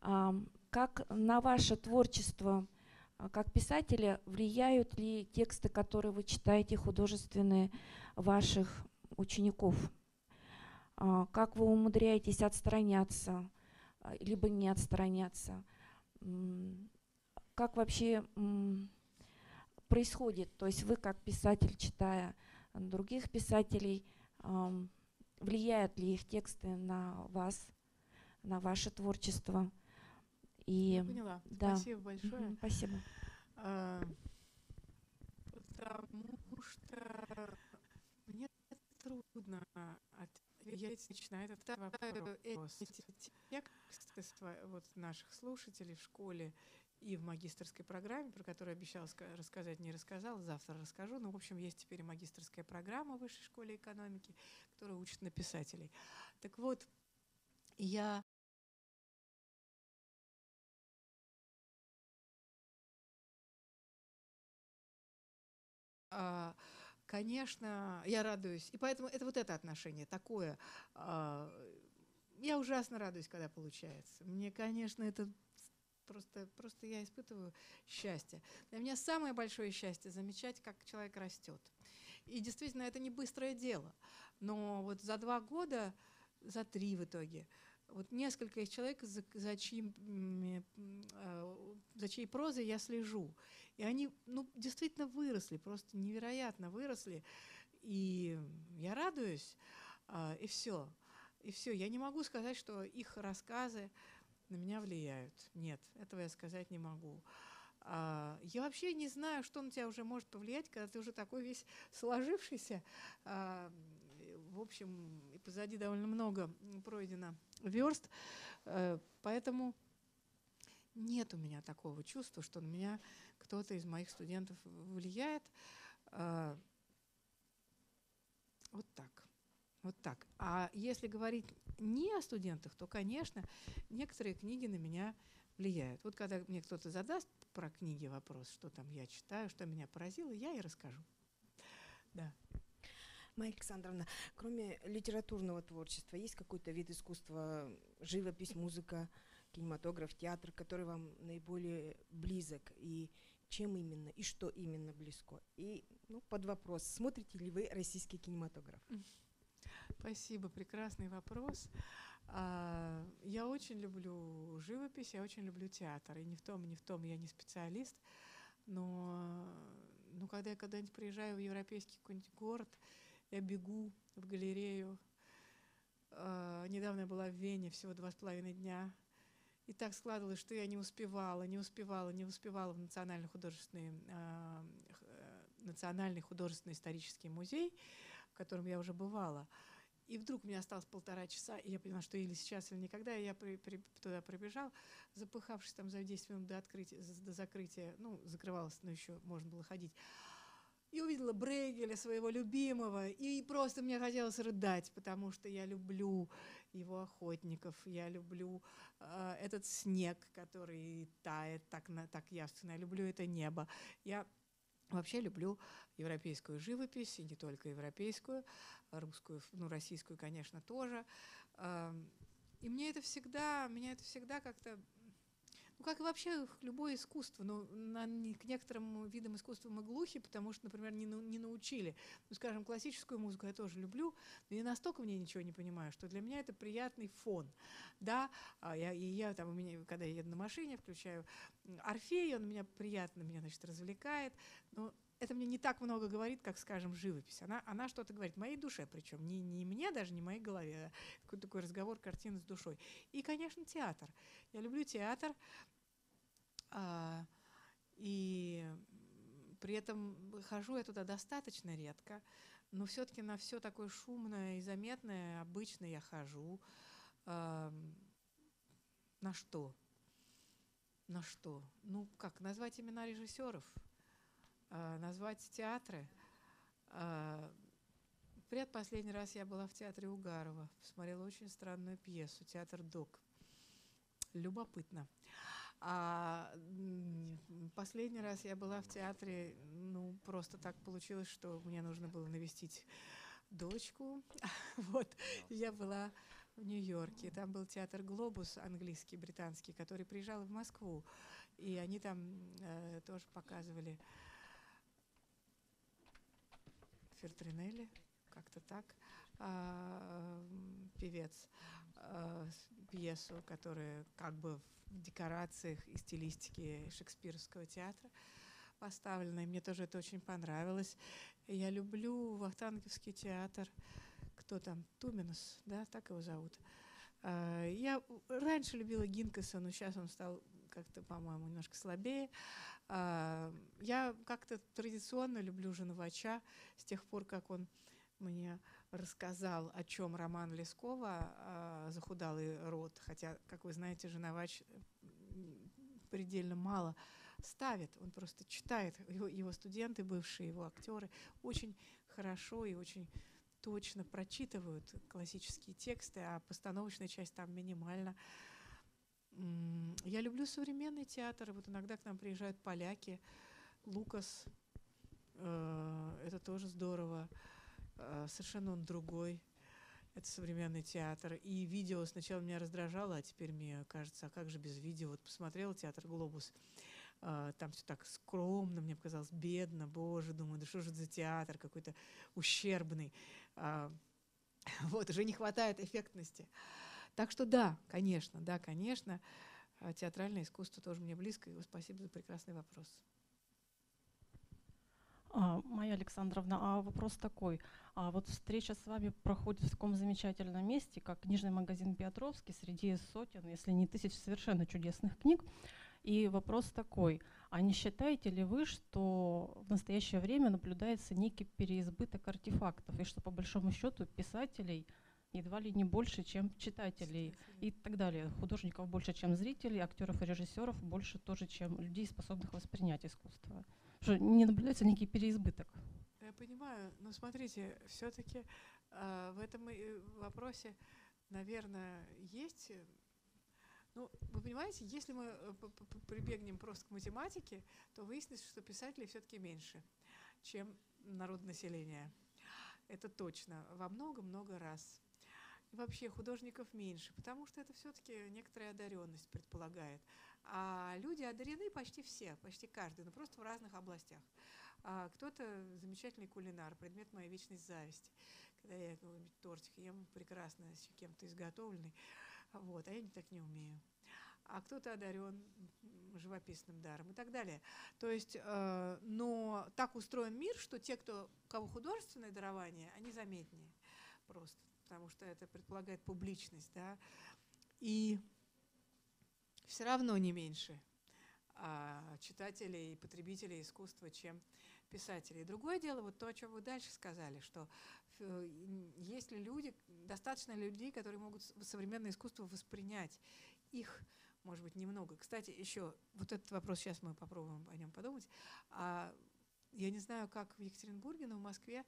Как на ваше творчество как писателя влияют ли тексты, которые вы читаете, художественные, ваших учеников? Как вы умудряетесь отстраняться, либо не отстраняться? Как вообще происходит? То есть вы как писатель, читая других писателей, влияют ли их тексты на вас, на ваше творчество? И я поняла. Да. Спасибо большое. Спасибо. Потому что мне трудно ответить на этот вопрос. Эти тексты вот наших слушателей в школе и в магистерской программе, про которую обещала рассказать, не рассказала, завтра расскажу. Но, в общем, есть теперь и магистерская программа в Высшей школе экономики, которая учит на писателей. Так вот, я конечно, я радуюсь. И поэтому это вот это отношение такое. Я ужасно радуюсь, когда получается. Мне, конечно, это просто я испытываю счастье. Для меня самое большое счастье — замечать, как человек растет. И действительно, это не быстрое дело. Но вот за 2 года, за 3 в итоге, вот несколько человек, за чьей прозой я слежу. И они, ну, действительно выросли, просто невероятно выросли. И я радуюсь, и все. И все. Я не могу сказать, что их рассказы на меня влияют. Нет, этого я сказать не могу. Я вообще не знаю, что на тебя уже может повлиять, когда ты уже такой весь сложившийся. В общем, и позади довольно много пройдено верст. Поэтому нет у меня такого чувства, что на меня кто-то из моих студентов влияет. Вот так. Вот так. А если говорить не о студентах, то, конечно, некоторые книги на меня влияют. Вот когда мне кто-то задаст про книги вопрос, что там я читаю, что меня поразило, я и расскажу. Да. Майя Александровна, кроме литературного творчества, есть какой-то вид искусства, живопись, музыка, кинематограф, театр, который вам наиболее близок? И чем именно, и что именно близко? И, ну, под вопрос, смотрите ли вы российский кинематограф? Спасибо, прекрасный вопрос. Я очень люблю живопись, я очень люблю театр. И не в том я не специалист, но когда я когда-нибудь приезжаю в европейский какой-нибудь город, я бегу в галерею. Недавно я была в Вене, всего 2,5 дня. И так складывалось, что я не успевала в Национальный художественный исторический музей, в котором я уже бывала. И вдруг у меня осталось 1,5 часа, и я поняла, что или сейчас, или никогда. И я туда пробежала, запыхавшись там за 10 минут до закрытия. Ну, закрывалось, но еще можно было ходить. И увидела Брейгеля, своего любимого, и просто мне хотелось рыдать, потому что я люблю его охотников, я люблю этот снег, который тает так явственно, я люблю это небо. Я вообще люблю европейскую живопись, и не только европейскую, русскую, ну, российскую, конечно, тоже. И меня это всегда как-то, ну, как и вообще любое искусство, но к некоторым видам искусства мы глухи, потому что, например, не научили. Ну, скажем, классическую музыку я тоже люблю, но я настолько в ней ничего не понимаю, что для меня это приятный фон. Да? Когда я еду на машине, включаю Орфей, он меня приятно, значит, развлекает. Но это мне не так много говорит, как, скажем, живопись. Она что-то говорит моей душе, причем не мне, даже не моей голове. Какой-то такой разговор, картина с душой. И, конечно, театр. Я люблю театр. И при этом хожу я туда достаточно редко. Но все-таки на все такое шумное и заметное обычно я хожу. На что? на что? Ну, как назвать имена режиссеров, назвать театры. Предпоследний раз я была в театре Угарова, посмотрела очень странную пьесу «Театр Док». Любопытно. А последний раз я была в театре, ну, просто так получилось, что мне нужно было навестить дочку. Вот, я была в Нью-Йорке. Там был театр «Глобус» английский, британский, который приезжал в Москву. И они там тоже показывали Фертринелли, как-то так, певец, пьесу, которая как бы в декорациях и стилистике шекспировского театра поставлена. И мне тоже это очень понравилось. Я люблю Вахтанговский театр. Кто там? Туминас, да, так его зовут. Я раньше любила Гинкаса, но сейчас он стал как-то, по-моему, немножко слабее. Я как-то традиционно люблю Женовача с тех пор, как он мне рассказал, о чем роман Лескова «Захудалый род». Хотя, как вы знаете, Женовач предельно мало ставит, он просто читает. Его студенты, бывшие его актеры, очень хорошо и очень точно прочитывают классические тексты, а постановочная часть там минимальна. Я люблю современный театр. Вот иногда к нам приезжают поляки. Лукас, это тоже здорово. Совершенно он другой. Это современный театр. И видео сначала меня раздражало, а теперь мне кажется, а как же без видео? Вот посмотрела театр «Глобус». Там все так скромно, мне показалось, бедно, боже, думаю, да что же это за театр какой-то ущербный. Вот, уже не хватает эффектности. Так что да, конечно, театральное искусство тоже мне близко. И спасибо за прекрасный вопрос. Майя Александровна, а вопрос такой. А вот встреча с вами проходит в таком замечательном месте, как книжный магазин «Петровский», среди сотен, если не тысяч, совершенно чудесных книг. И вопрос такой, а не считаете ли вы, что в настоящее время наблюдается некий переизбыток артефактов, и что по большому счету писателей едва ли не больше, чем читателей и так далее, художников больше, чем зрителей, актеров и режиссеров больше тоже, чем людей, способных воспринять искусство? Что не наблюдается некий переизбыток? Я понимаю, но смотрите, все-таки в этом вопросе, наверное, есть... Ну, вы понимаете, если мы прибегнем просто к математике, то выяснится, что писателей все-таки меньше, чем народонаселение. Это точно. Во много-много раз. И вообще художников меньше, потому что это все-таки некоторая одаренность предполагает. А люди одарены почти все, почти каждый, но просто в разных областях. А кто-то замечательный кулинар, предмет моей вечной зависти. Когда я какой-нибудь тортик ем прекрасно, с кем-то изготовленный. Вот, а я так не умею. А кто-то одарен живописным даром и так далее. То есть, но так устроен мир, что те, у кого художественное дарование, они заметнее просто, потому что это предполагает публичность, да. И все равно не меньше читателей и потребителей искусства, чем писателей. Другое дело, вот то, о чем вы дальше сказали, что есть ли люди, достаточно ли людей, которые могут современное искусство воспринять. Их, может быть, немного. Кстати, еще вот этот вопрос, сейчас мы попробуем о нем подумать. Я не знаю, как в Екатеринбурге, но в Москве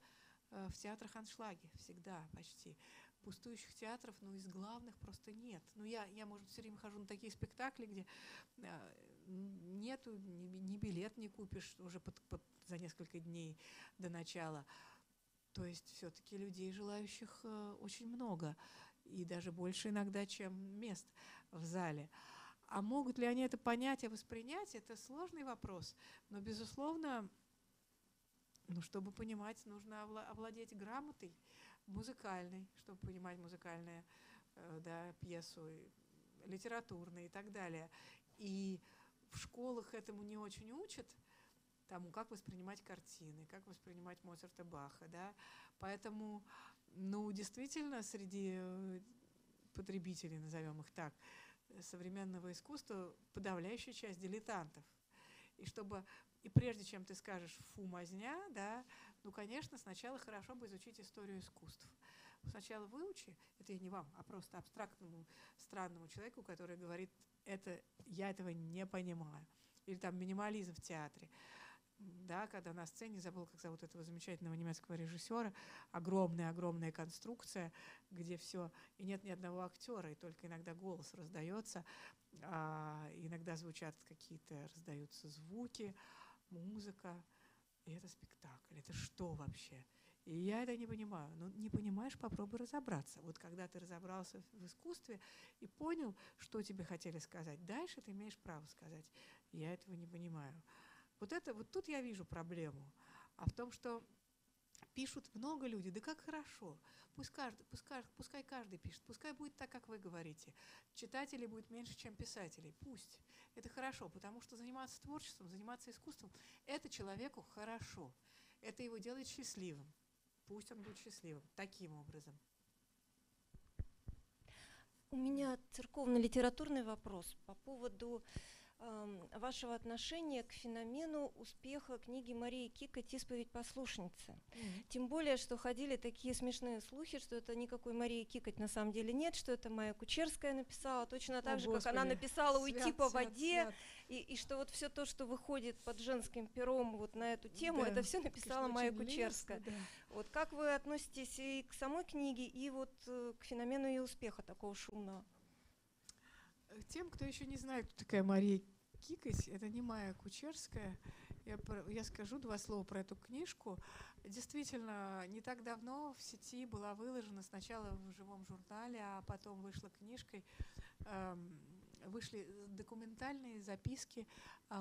в театрах аншлаги всегда почти. Пустующих театров, но из главных просто нет. Ну, я может, все время хожу на такие спектакли, где нету, ни билет не купишь уже за несколько дней до начала. То есть все-таки людей, желающих, очень много. И даже больше иногда, чем мест в зале. А могут ли они это понять и воспринять? Это сложный вопрос. Но, безусловно, ну, чтобы понимать, нужно овладеть грамотой музыкальной, чтобы понимать музыкальную, да, пьесу, литературную и так далее. И в школах этому не очень учат, тому, как воспринимать картины, как воспринимать Моцарта, Баха. Да? Поэтому, ну, действительно, среди потребителей, назовем их так, современного искусства подавляющая часть дилетантов. И прежде чем ты скажешь «фу, мазня», да, ну, конечно, сначала хорошо бы изучить историю искусств. Сначала выучи, это я не вам, а просто абстрактному, странному человеку, который говорит это, я этого не понимаю. Или там минимализм в театре. Да, когда на сцене, забыл, как зовут этого замечательного немецкого режиссера, огромная-огромная конструкция, где все, и нет ни одного актера, и только иногда голос раздается, а иногда звучат какие-то, раздаются звуки, музыка. И это спектакль, это что вообще? И я это не понимаю. Ну, не понимаешь, попробуй разобраться. Вот когда ты разобрался в искусстве и понял, что тебе хотели сказать, дальше ты имеешь право сказать. Я этого не понимаю. Вот это, вот тут я вижу проблему. А в том, что пишут много людей, да как хорошо. Пускай каждый пишет, пускай будет так, как вы говорите. Читателей будет меньше, чем писателей. Пусть. Это хорошо, потому что заниматься творчеством, заниматься искусством – это человеку хорошо. Это его делает счастливым. Пусть он будет счастливым. Таким образом. У меня церковно-литературный вопрос по поводу вашего отношения к феномену успеха книги Марии Кикоть «Исповедь послушницы». Тем более, что ходили такие смешные слухи, что это никакой Марии Кикоть на самом деле нет, что это Майя Кучерская написала, точно так же, как она написала «Уйти по воде», и что вот все то, что выходит под женским пером вот на эту тему, это все написала Майя Кучерская. Вот как вы относитесь и к самой книге, и вот к феномену ее успеха такого шумного? Тем, кто еще не знает, кто такая Мария Кикоть, это не Майя Кучерская, я скажу два слова про эту книжку. Действительно, не так давно в сети была выложена, сначала в живом журнале, а потом вышла книжкой, вышли документальные записки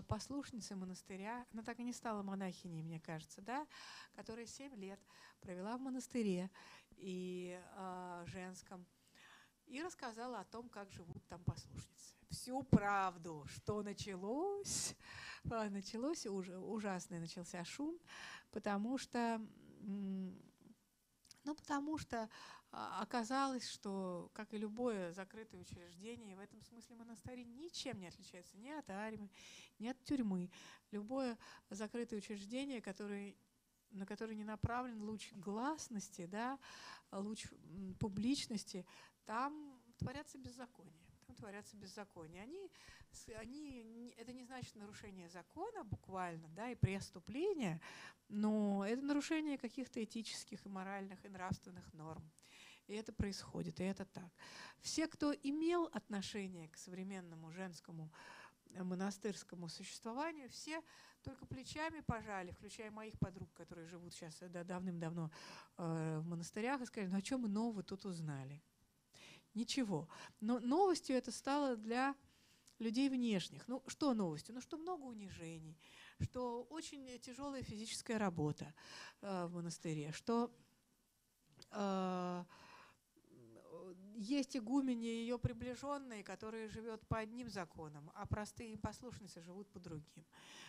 послушницы монастыря, она так и не стала монахиней, мне кажется, да, которая 7 лет провела в монастыре и женском. И рассказала о том, как живут там послушницы. Всю правду, что началось, начался шум, потому что оказалось, что, как и любое закрытое учреждение, в этом смысле монастыри ничем не отличаются ни от армии, ни от тюрьмы. Любое закрытое учреждение, на который не направлен луч гласности, да, луч публичности, там творятся беззакония. Это не значит нарушение закона буквально, да, и преступления, но это нарушение каких-то этических, и моральных, и нравственных норм. И это происходит, и это так. Все, кто имел отношение к современному женскому монастырскому существованию, все только плечами пожали, включая моих подруг, которые живут сейчас давным-давно в монастырях, и сказали, ну о чем мы нового тут узнали? Ничего. Но новостью это стало для людей внешних. Ну, что новостью? Ну, что много унижений, что очень тяжелая физическая работа в монастыре, что есть игумени и ее приближенные, которые живут по одним законам, а простые послушницы живут по другим,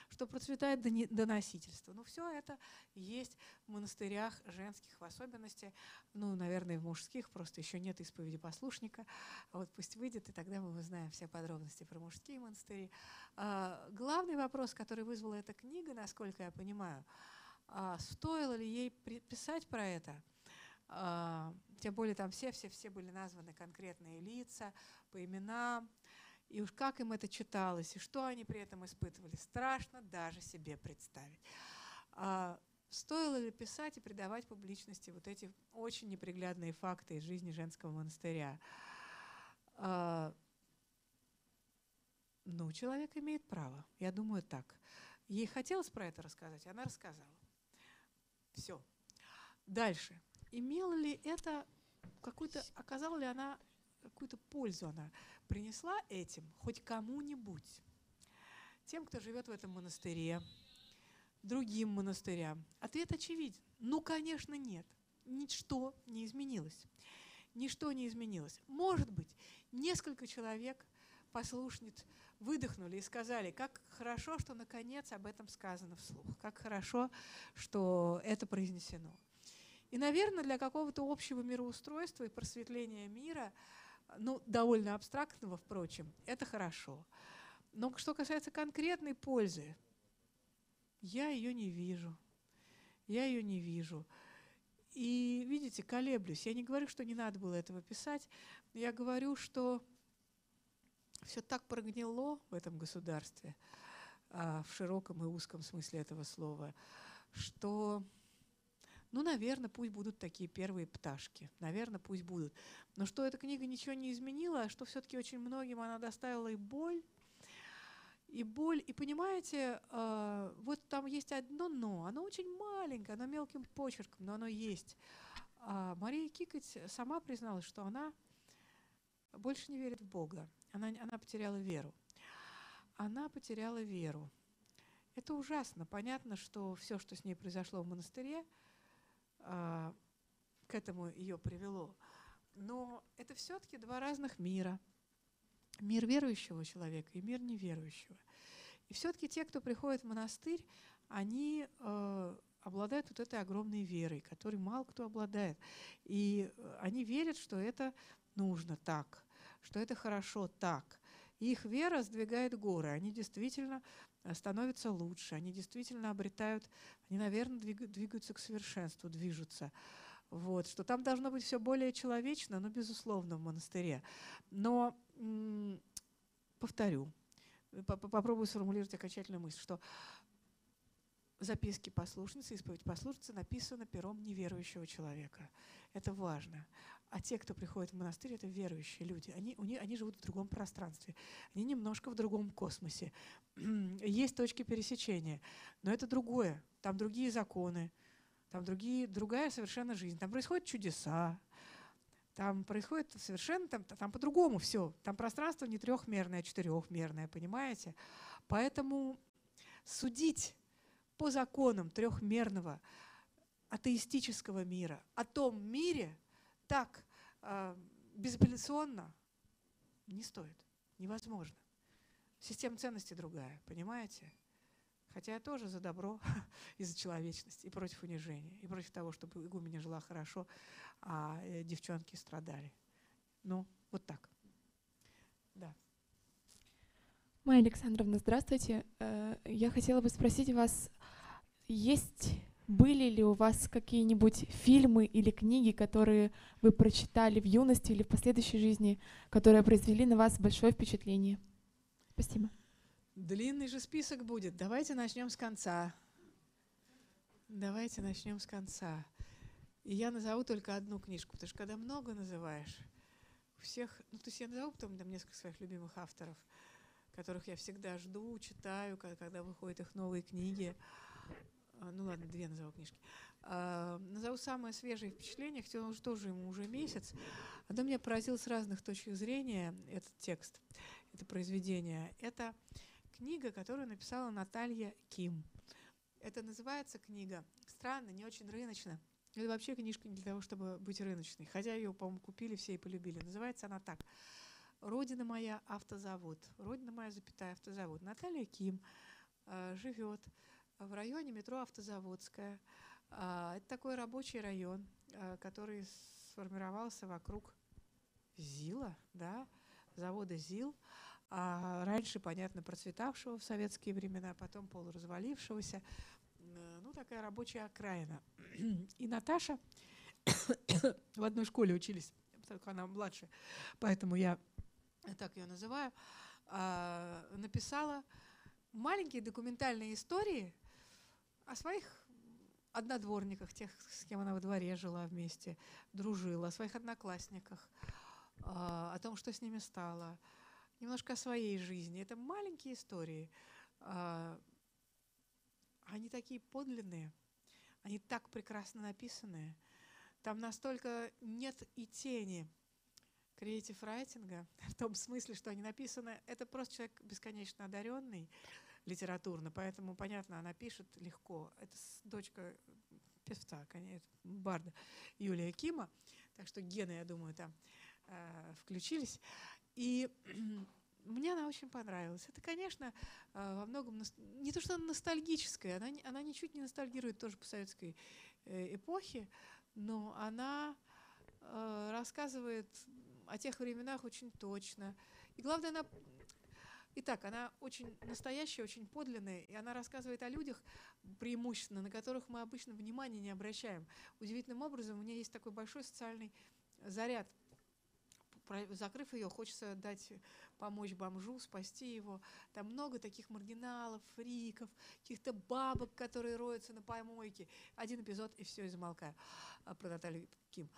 что процветает доносительство. Ну, все это есть в монастырях женских в особенности, ну, наверное, в мужских, просто еще нет исповеди послушника. Вот пусть выйдет, и тогда мы узнаем все подробности про мужские монастыри. Главный вопрос, который вызвала эта книга, насколько я понимаю, стоило ли ей писать про это? Тем более там все были названы конкретные лица, по именам, и уж как им это читалось, и что они при этом испытывали, страшно даже себе представить. Стоило ли писать и придавать публичности вот эти очень неприглядные факты из жизни женского монастыря? Ну, человек имеет право, я думаю, так. Ей хотелось про это рассказать, она рассказала. Все. Дальше. Имела ли это какую-то, оказала ли она какую-то пользу, она принесла этим хоть кому-нибудь, тем, кто живет в этом монастыре, другим монастырям? Ответ очевиден. Ну, конечно, нет. Ничто не изменилось. Ничто не изменилось. Может быть, несколько человек, послушниц, выдохнули и сказали, как хорошо, что наконец об этом сказано вслух, как хорошо, что это произнесено. И, наверное, для какого-то общего мироустройства и просветления мира, ну, довольно абстрактного, впрочем, это хорошо. Но что касается конкретной пользы, я ее не вижу. Я ее не вижу. И, видите, колеблюсь. Я не говорю, что не надо было этого писать. Я говорю, что все так прогнило в этом государстве, в широком и узком смысле этого слова, что, ну, наверное, пусть будут такие первые пташки. Наверное, пусть будут. Но что эта книга ничего не изменила, а что все-таки очень многим она доставила и боль, и боль. И понимаете, вот там есть одно «но». Оно очень маленькое, оно мелким почерком, но оно есть. Мария Кикоть сама призналась, что она больше не верит в Бога. Она потеряла веру. Она потеряла веру. Это ужасно. Понятно, что все, что с ней произошло в монастыре, к этому ее привело. Но это все-таки два разных мира. Мир верующего человека и мир неверующего. И все-таки те, кто приходит в монастырь, они обладают вот этой огромной верой, которой мало кто обладает. И они верят, что это нужно так, что это хорошо так. И их вера сдвигает горы, они действительно становятся лучше, они действительно обретают, они, наверное, двигаются к совершенству, движутся. Вот, что там должно быть все более человечно, но, безусловно, в монастыре. Но, повторю, попробую сформулировать окончательную мысль, что записки послушницы, исповедь послушницы написана пером неверующего человека. Это важно. А те, кто приходит в монастырь, это верующие люди. Они живут в другом пространстве. Они немножко в другом космосе. Есть точки пересечения. Но это другое. Там другие законы. Там другая совершенно жизнь. Там происходят чудеса. Там происходит совершенно, там по-другому все. Там пространство не трехмерное, а четырехмерное, понимаете? Поэтому судить по законам трехмерного атеистического мира о том мире так безапелляционно не стоит, невозможно. Система ценностей другая, понимаете? Хотя я тоже за добро и за человечность, и против унижения, и против того, чтобы игуменья жила хорошо, а девчонки страдали. Ну, вот так. Да. Майя Александровна, здравствуйте. Я хотела бы спросить вас, были ли у вас какие-нибудь фильмы или книги, которые вы прочитали в юности или в последующей жизни, которые произвели на вас большое впечатление? Спасибо. Длинный же список будет. Давайте начнем с конца. Давайте начнем с конца. И я назову только одну книжку, потому что когда много называешь, у всех, ну, то есть я назову потом там несколько своих любимых авторов, которых я всегда жду, читаю, когда выходят их новые книги. Ну ладно, две назову книжки. Назову самое свежее впечатление, хотя он тоже ему уже месяц. Оно меня поразило с разных точек зрения, этот текст, это произведение. Это книга, которую написала Наталья Ким. Это называется книга странно, не очень рыночно. Это вообще книжка не для того, чтобы быть рыночной. Хотя ее, по-моему, купили все и полюбили. Называется она так. «Родина моя, автозавод». «Родина моя, запятая, автозавод». Наталья Ким живет в районе метро Автозаводская. Это такой рабочий район, который сформировался вокруг ЗИЛа, да, завода ЗИЛ, раньше, понятно, процветавшего в советские времена, потом полуразвалившегося. Ну, такая рабочая окраина. И Наташа в одной школе учились, только она младше, поэтому я так ее называю, написала маленькие документальные истории о своих однодворниках, тех, с кем она во дворе жила вместе, дружила, о своих одноклассниках, о том, что с ними стало, немножко о своей жизни. Это маленькие истории. Они такие подлинные, они так прекрасно написаны. Там настолько нет и тени creative writing, в том смысле, что они написаны. Это просто человек бесконечно одаренный литературно, поэтому, понятно, она пишет легко. Это дочка певца, конечно, барда Юлия Кима, так что гены, я думаю, там включились. И мне она очень понравилась. Это, конечно, во многом не то, что она ностальгическая, она ничуть не ностальгирует тоже по советской эпохе, но она рассказывает о тех временах очень точно. И главное, она… Итак, она очень настоящая, очень подлинная, и она рассказывает о людях преимущественно, на которых мы обычно внимания не обращаем. Удивительным образом у нее есть такой большой социальный заряд закрыв ее, хочется дать, помочь бомжу, спасти его. Там много таких маргиналов, фриков, каких-то бабок, которые роются на помойке. Один эпизод, и все, и замолкаю. Про Наталью Ким.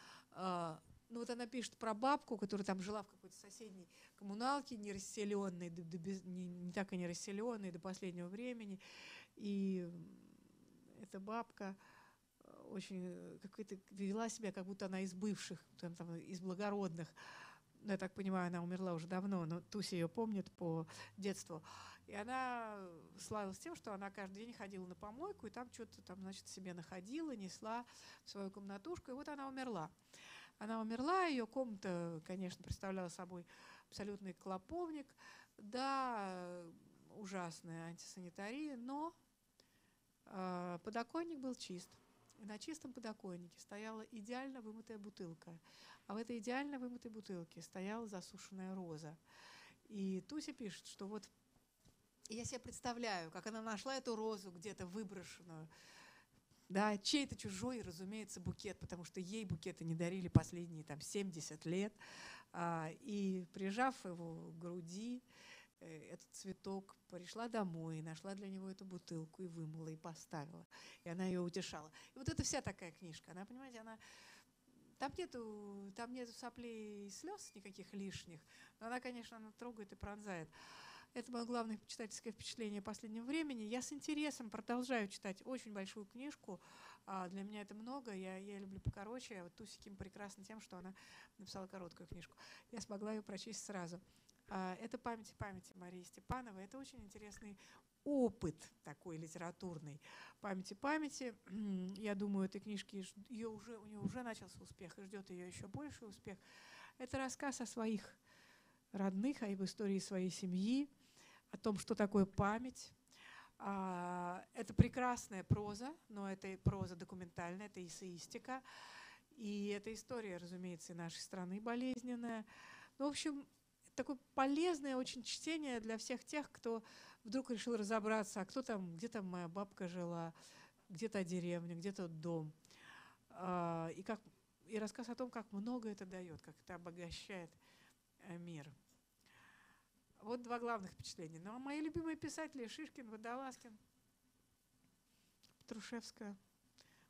Ну вот она пишет про бабку, которая там жила в какой-то соседней коммуналке, не расселенной, не так и не расселенной до последнего времени. И эта бабка очень какая-то вела себя, как будто она из бывших, там, из благородных. Ну, я так понимаю, она умерла уже давно, но Туся ее помнит по детству. И она славилась тем, что она каждый день ходила на помойку, и там что-то там, значит, себе находила, несла в свою комнатушку, и вот она умерла. Она умерла, ее комната, конечно, представляла собой абсолютный клоповник. Да, ужасная антисанитария, но подоконник был чист. И на чистом подоконнике стояла идеально вымытая бутылка. А в этой идеально вымытой бутылке стояла засушенная роза. И Туся пишет, что вот я себе представляю, как она нашла эту розу где-то выброшенную. Да, чей-то чужой, разумеется, букет, потому что ей букеты не дарили последние там, 70 лет. И прижав его к груди, этот цветок, пришла домой, нашла для него эту бутылку и вымыла, и поставила. И она ее утешала. И вот это вся такая книжка. Она, понимаете, она... Там нету соплей и слез никаких лишних, но она, конечно, она трогает и пронзает. Это мое главное читательское впечатление последнего времени. Я с интересом продолжаю читать очень большую книжку. Для меня это много. Я люблю покороче. А вот Туся Ким прекрасна тем, что она написала короткую книжку. Я смогла ее прочесть сразу. Это «Память и памяти» Марии Степановой. Это очень интересный опыт такой литературный. «Память и памяти». Я думаю, этой книжки у нее уже начался успех, и ждет ее еще больший успех. Это рассказ о своих родных, об истории своей семьи, о том, что такое память. Это прекрасная проза, но это проза документальная, это эссеистика. И эта история, разумеется, и нашей страны болезненная. Ну, в общем, такое полезное очень чтение для всех тех, кто вдруг решил разобраться, а кто там, где там моя бабка жила, где-то деревня, где-то дом. И рассказ о том, как много это дает, как это обогащает мир. Вот два главных впечатления. Ну а мои любимые писатели — Шишкин, Водолазкин, Петрушевская,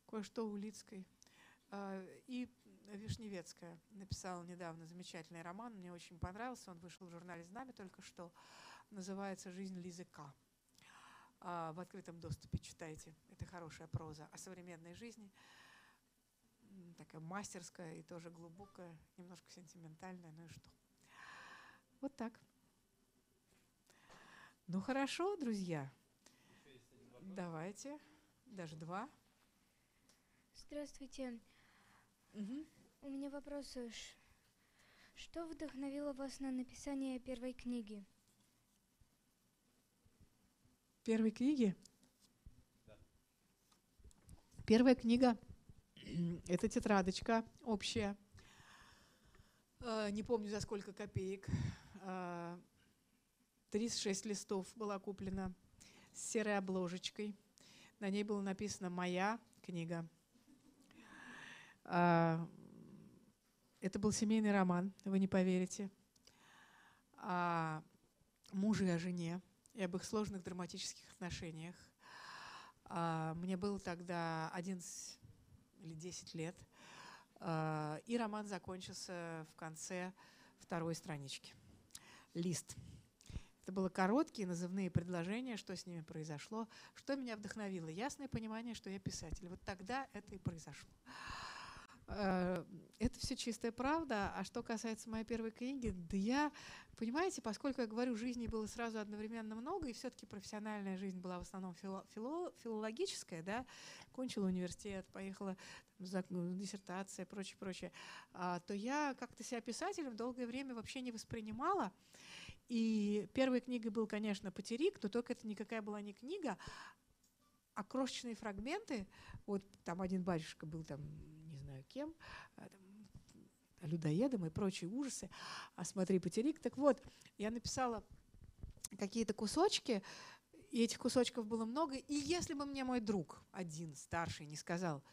кое-что Улицкой и Вишневецкая написала недавно замечательный роман. Мне очень понравился. Он вышел в журнале «Знамя» только что. Называется «Жизнь Лизы К». В открытом доступе читайте. Это хорошая проза о современной жизни. Такая мастерская и тоже глубокая, немножко сентиментальная. Ну и что? Вот так. Ну хорошо, друзья. Давайте. Даже два. Здравствуйте. Угу. У меня вопрос. Что вдохновило вас на написание первой книги? Первой книги? Да. Первая книга – это тетрадочка общая. Не помню, за сколько копеек. 36 листов была куплена с серой обложечкой. На ней было написано «Моя книга». Это был семейный роман, вы не поверите, о муже и о жене, и об их сложных драматических отношениях. Мне было тогда 11 или 10 лет, и роман закончился в конце второй странички. Лист. Это были короткие назывные предложения, что с ними произошло, что меня вдохновило. Ясное понимание, что я писатель. Вот тогда это и произошло. Это все чистая правда. А что касается моей первой книги, да я, понимаете, поскольку я говорю, жизни было сразу одновременно много, и все-таки профессиональная жизнь была в основном филологическая, да, кончила университет, поехала там, диссертация, прочее, прочее, то я как-то себя писателем долгое время вообще не воспринимала. И первой книгой был, конечно, «Патерик», но только это никакая была не книга, а крошечные фрагменты. Вот там один батюшка был там, не знаю кем, там, людоедом и прочие ужасы. А смотри, «Патерик». Так вот, я написала какие-то кусочки, и этих кусочков было много. И если бы мне мой друг один, старший, не сказал: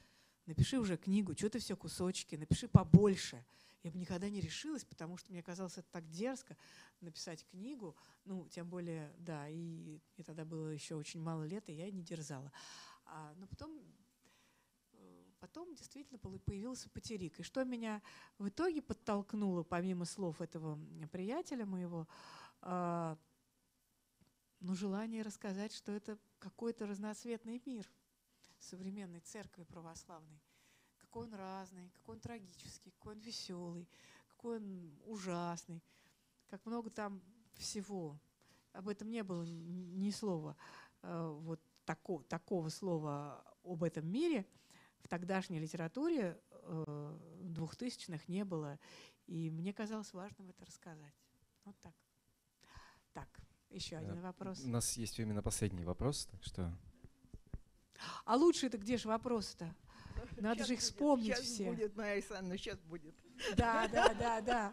напиши уже книгу, что ты все кусочки, напиши побольше. Я бы никогда не решилась, потому что мне казалось это так дерзко написать книгу. Ну, тем более, да, и тогда было еще очень мало лет, и я не дерзала. Но потом действительно появился патерик. И что меня в итоге подтолкнуло, помимо слов этого приятеля моего, желание рассказать, что это какой-то разноцветный мир современной церкви православной. Какой он разный, какой он трагический, какой он веселый, какой он ужасный. Как много там всего. Об этом не было ни слова, вот такого слова об этом мире. В тогдашней литературе 2000-х не было. И мне казалось важным это рассказать. Вот так. Так, еще один вопрос. У нас есть именно последний вопрос, так что... А лучше-то где же вопросы-то? Надо же их вспомнить все. Сейчас будет, Майя Александровна, сейчас будет. Да.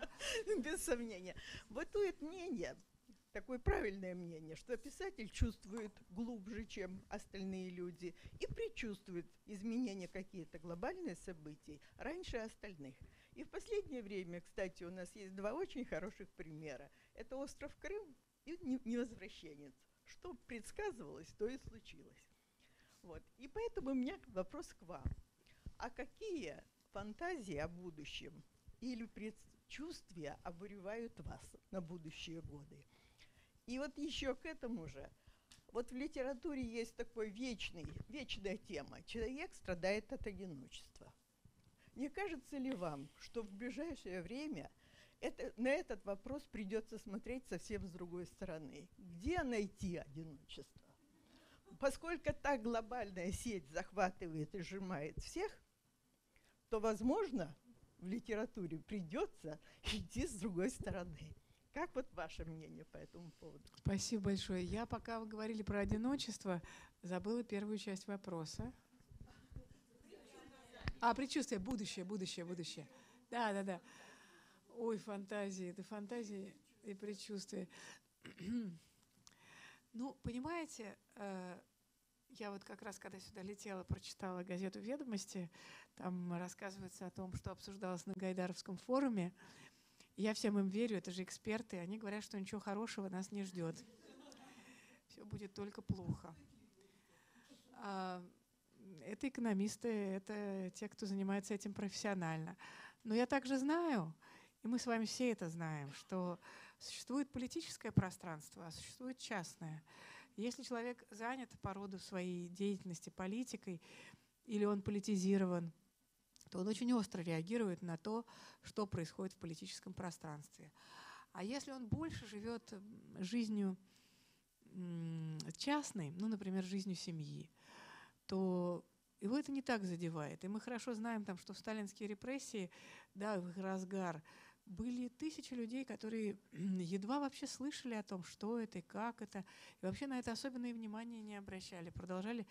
Без сомнения. Бытует мнение, такое правильное мнение, что писатель чувствует глубже, чем остальные люди, и предчувствует изменения какие-то глобальные события раньше остальных. И в последнее время, кстати, у нас есть два очень хороших примера. Это остров Крым и невозвращенец. Что предсказывалось, то и случилось. Вот. И поэтому у меня вопрос к вам. А какие фантазии о будущем или предчувствия обуревают вас на будущие годы? И вот еще к этому же. Вот в литературе есть такая вечная тема. Человек страдает от одиночества. Не кажется ли вам, что в ближайшее время на этот вопрос придется смотреть совсем с другой стороны? Где найти одиночество? Поскольку та глобальная сеть захватывает и сжимает всех, то, возможно, в литературе придется идти с другой стороны. Как вот ваше мнение по этому поводу? Спасибо большое. Я, пока вы говорили про одиночество, забыла первую часть вопроса. Предчувствие. Будущее. Да. Ой, фантазии. Да, фантазии и предчувствия. Понимаете, я вот как раз, когда сюда летела, прочитала газету «Ведомости», там рассказывается о том, что обсуждалось на Гайдаровском форуме. Я всем им верю, это же эксперты, они говорят, что ничего хорошего нас не ждет. Все будет только плохо. Это экономисты, это те, кто занимается этим профессионально. Но я также знаю, и мы с вами все это знаем, что существует политическое пространство, а существует частное. Если человек занят по роду своей деятельности политикой или он политизирован, то он очень остро реагирует на то, что происходит в политическом пространстве. А если он больше живет жизнью частной, например, жизнью семьи, то его это не так задевает. И мы хорошо знаем, что в сталинские репрессии, в их разгар, были тысячи людей, которые едва вообще слышали о том, что это и как это. И вообще на это особенное внимание не обращали. Продолжали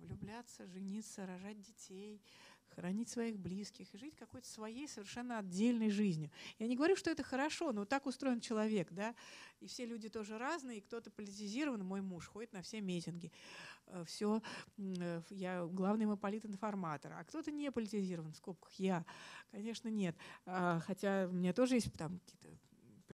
влюбляться, жениться, рожать детей, хоронить своих близких и жить какой-то своей совершенно отдельной жизнью. Я не говорю, что это хорошо, но так устроен человек. Да? И все люди тоже разные, и кто-то политизирован. Мой муж ходит на все митинги. Я главный мой политинформатор. А кто-то не политизирован, в скобках я. Конечно, нет. Хотя у меня тоже есть там какие-то